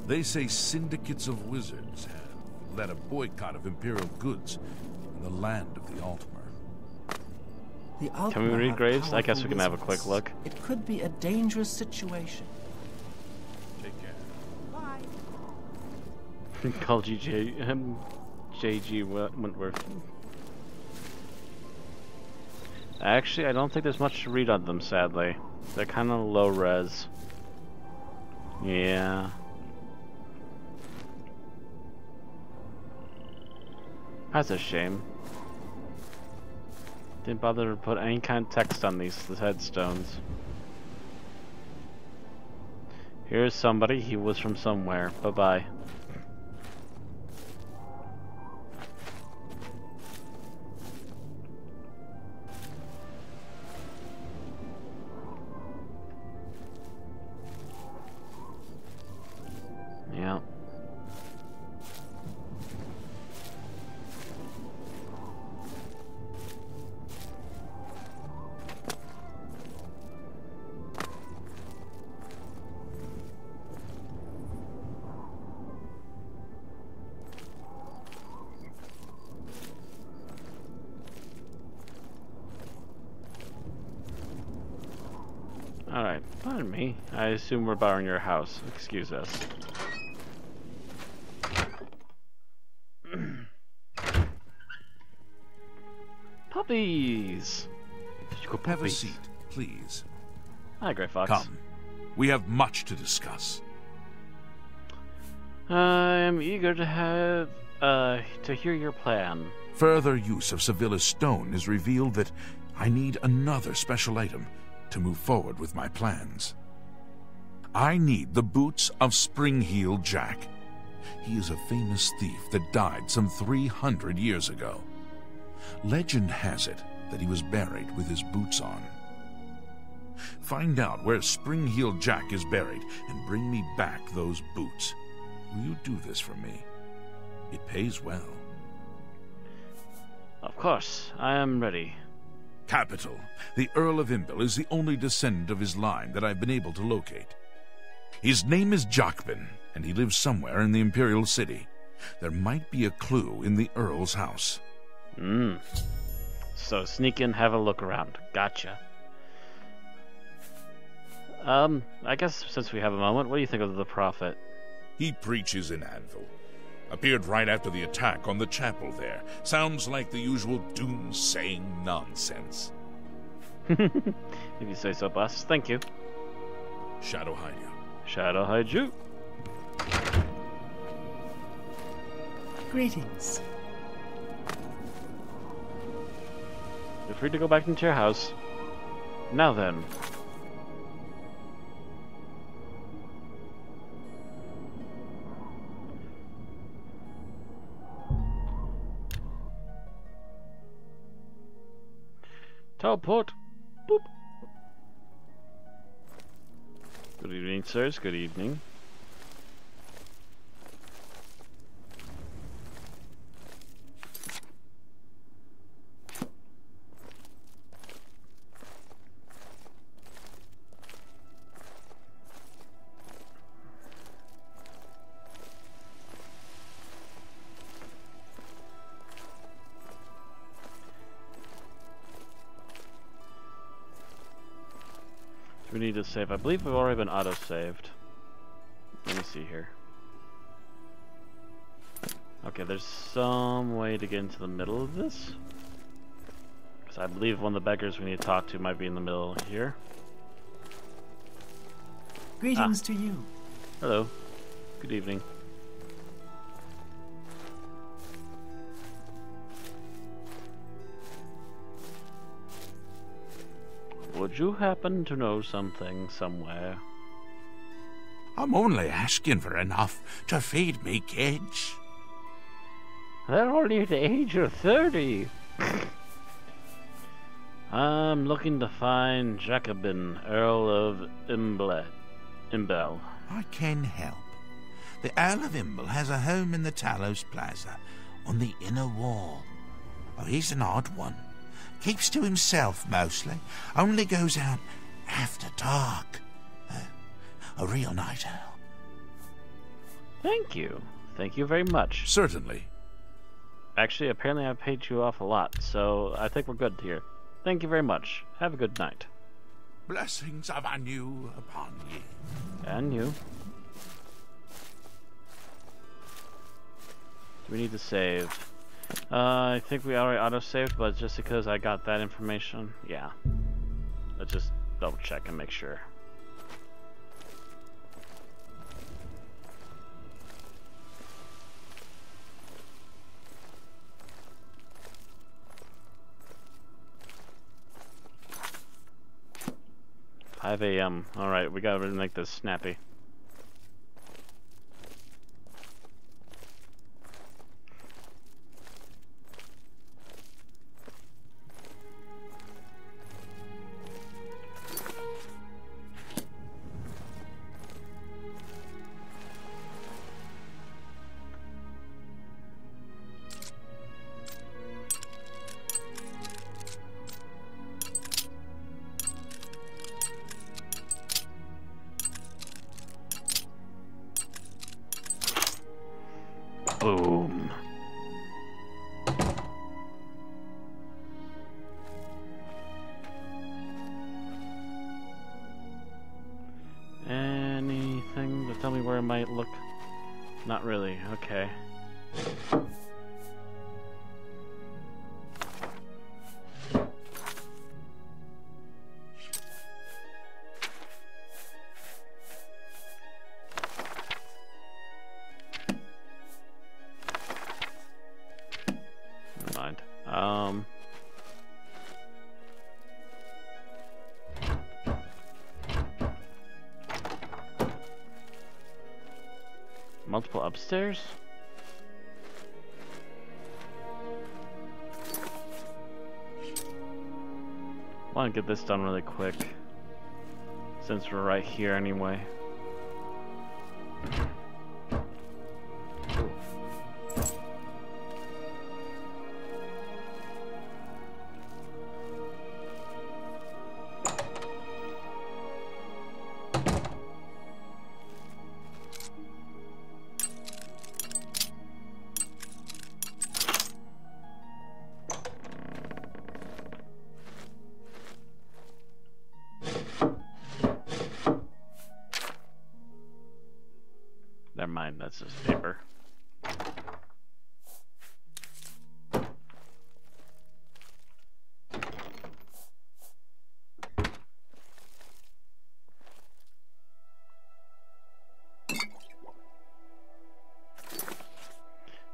They say syndicates of wizards have led a boycott of Imperial goods. The land of the Altmer. Can we read graves? I guess we can have a quick look. It could be a dangerous situation. Take care. Bye. Call G J, um, J G Wentworth. Actually, I don't think there's much to read on them, sadly. They're kind of low res. Yeah. That's a shame. Didn't bother to put any kind of text on these the headstones. Here's somebody, he was from somewhere. Bye-bye. Yeah. Alright, pardon me. I assume we're borrowing your house. Excuse us. Puppies! Puppy. Have a seat, please. Hi, Grey Fox. Come. We have much to discuss. I am eager to have... uh, to hear your plan. Further use of Savilla's stone is revealed that I need another special item to move forward with my plans. I need the boots of Springheel Jack. He is a famous thief that died some three hundred years ago. Legend has it that he was buried with his boots on. Find out where Springheel Jack is buried and bring me back those boots. Will you do this for me? It pays well. Of course, I am ready. Capital. The Earl of Imbel is the only descendant of his line that I've been able to locate. His name is Jockbin, and he lives somewhere in the Imperial City. There might be a clue in the Earl's house. Hmm. So sneak in, have a look around. Gotcha. Um, I guess since we have a moment, what do you think of the Prophet? He preaches in Anvil. Appeared right after the attack on the chapel there. Sounds like the usual doom-saying nonsense. If you say so, boss. Thank you. Shadow hide you. Shadow hide you. Greetings. You're free to go back into your house. Now then. Teleport. Boop. Good evening, sirs. Good evening. We need to save. I believe we've already been auto-saved. Let me see here. Okay, there's some way to get into the middle of this. Because I believe one of the beggars we need to talk to might be in the middle here. Greetings ah. to you. Hello. Good evening. Would you happen to know something somewhere? I'm only asking for enough to feed me kids. They're only at the age of thirty. I'm looking to find Jockbin, Earl of Imbel. Imbel. I can help. The Earl of Imbel has a home in the Talos Plaza, on the inner wall. Oh, he's an odd one. Keeps to himself, mostly. Only goes out after dark. Uh, a real night owl. Thank you. Thank you very much. Certainly. Actually, apparently I paid you off a lot, so I think we're good here. Thank you very much. Have a good night. Blessings of Anu upon you. And you. Do we need to save? Uh, I think we already auto-saved, but just because I got that information, yeah. Let's just double check and make sure. five A M Alright, we gotta make this snappy. Multiple upstairs? I want to get this done really quick, since we're right here anyway.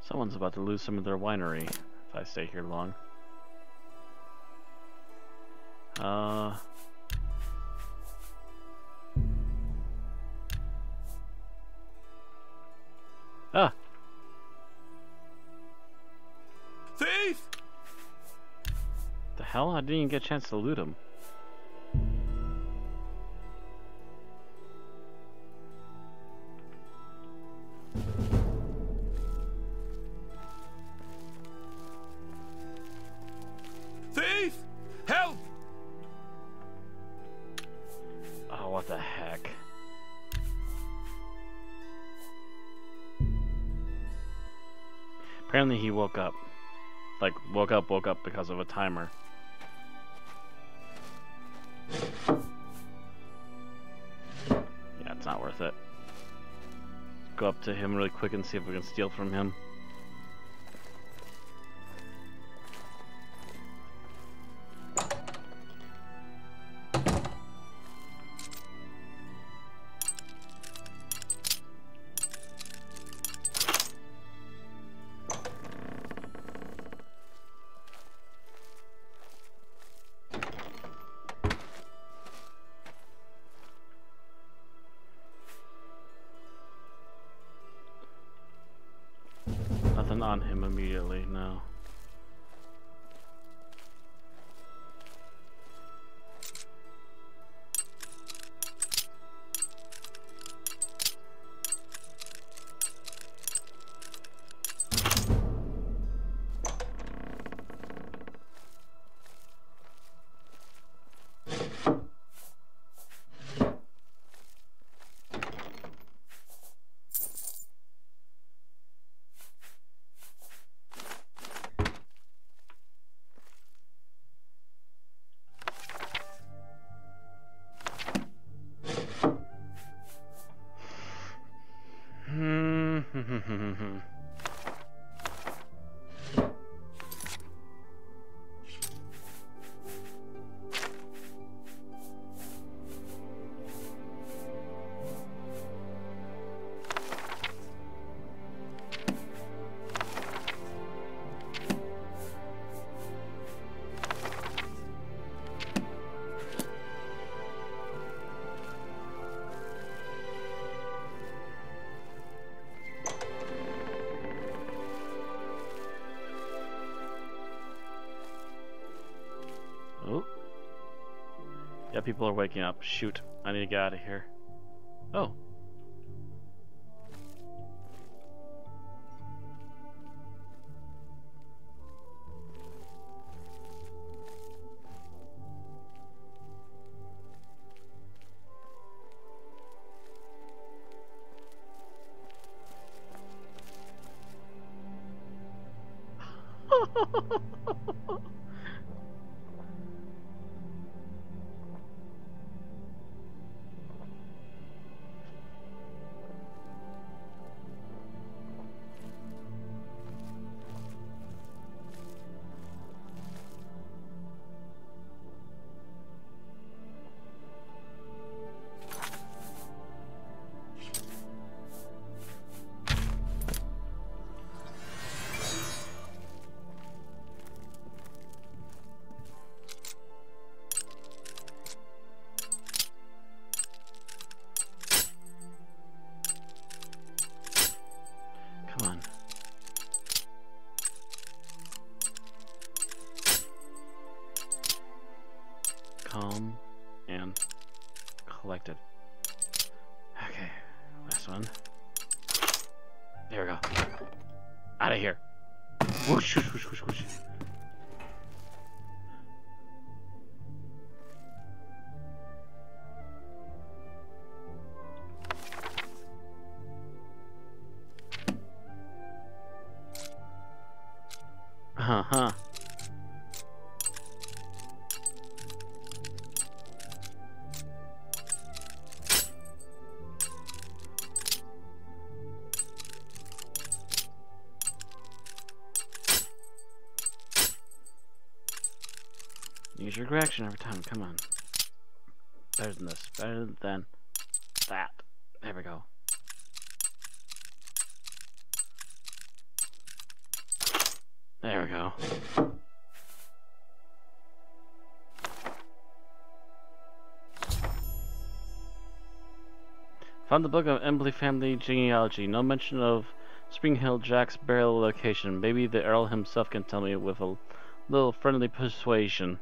Someone's about to lose some of their winery if I stay here long. Uh, ah! Thief! The hell? I didn't even get a chance to loot him. Apparently he woke up. Like, woke up, woke up because of a timer. Yeah, it's not worth it. Let's go up to him really quick and see if we can steal from him. On him immediately now. people are waking up. Shoot. I need to get out of here. Oh. Uh-huh. Use your reaction every time, come on. Better than this, better than that. There we go. There we go. Found the book of Imbel family genealogy. No mention of Springheel Jack's burial location. Maybe the Earl himself can tell me with a little friendly persuasion.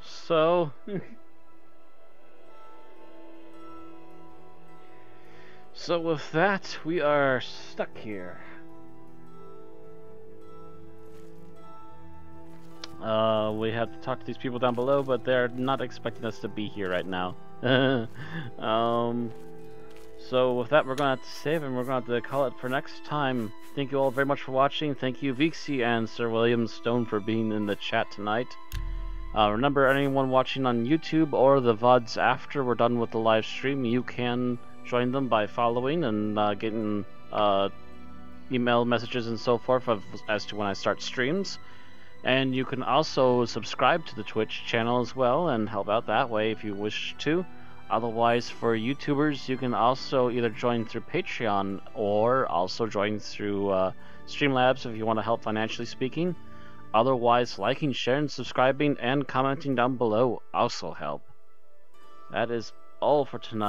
So... So with that, we are stuck here. Uh, we have to talk to these people down below, but they're not expecting us to be here right now. um, so with that, we're going to have to save and we're going to have to call it for next time. Thank you all very much for watching. Thank you, Vixie and Sir William Stone, for being in the chat tonight. Uh, remember, anyone watching on YouTube or the V O Ds after we're done with the live stream, you can... join them by following and uh, getting uh, email messages and so forth of, as to when I start streams. And you can also subscribe to the Twitch channel as well and help out that way if you wish to. Otherwise, for YouTubers, you can also either join through Patreon or also join through uh, Streamlabs if you want to help financially speaking. Otherwise, liking, sharing, subscribing, and commenting down below also help. That is all for tonight.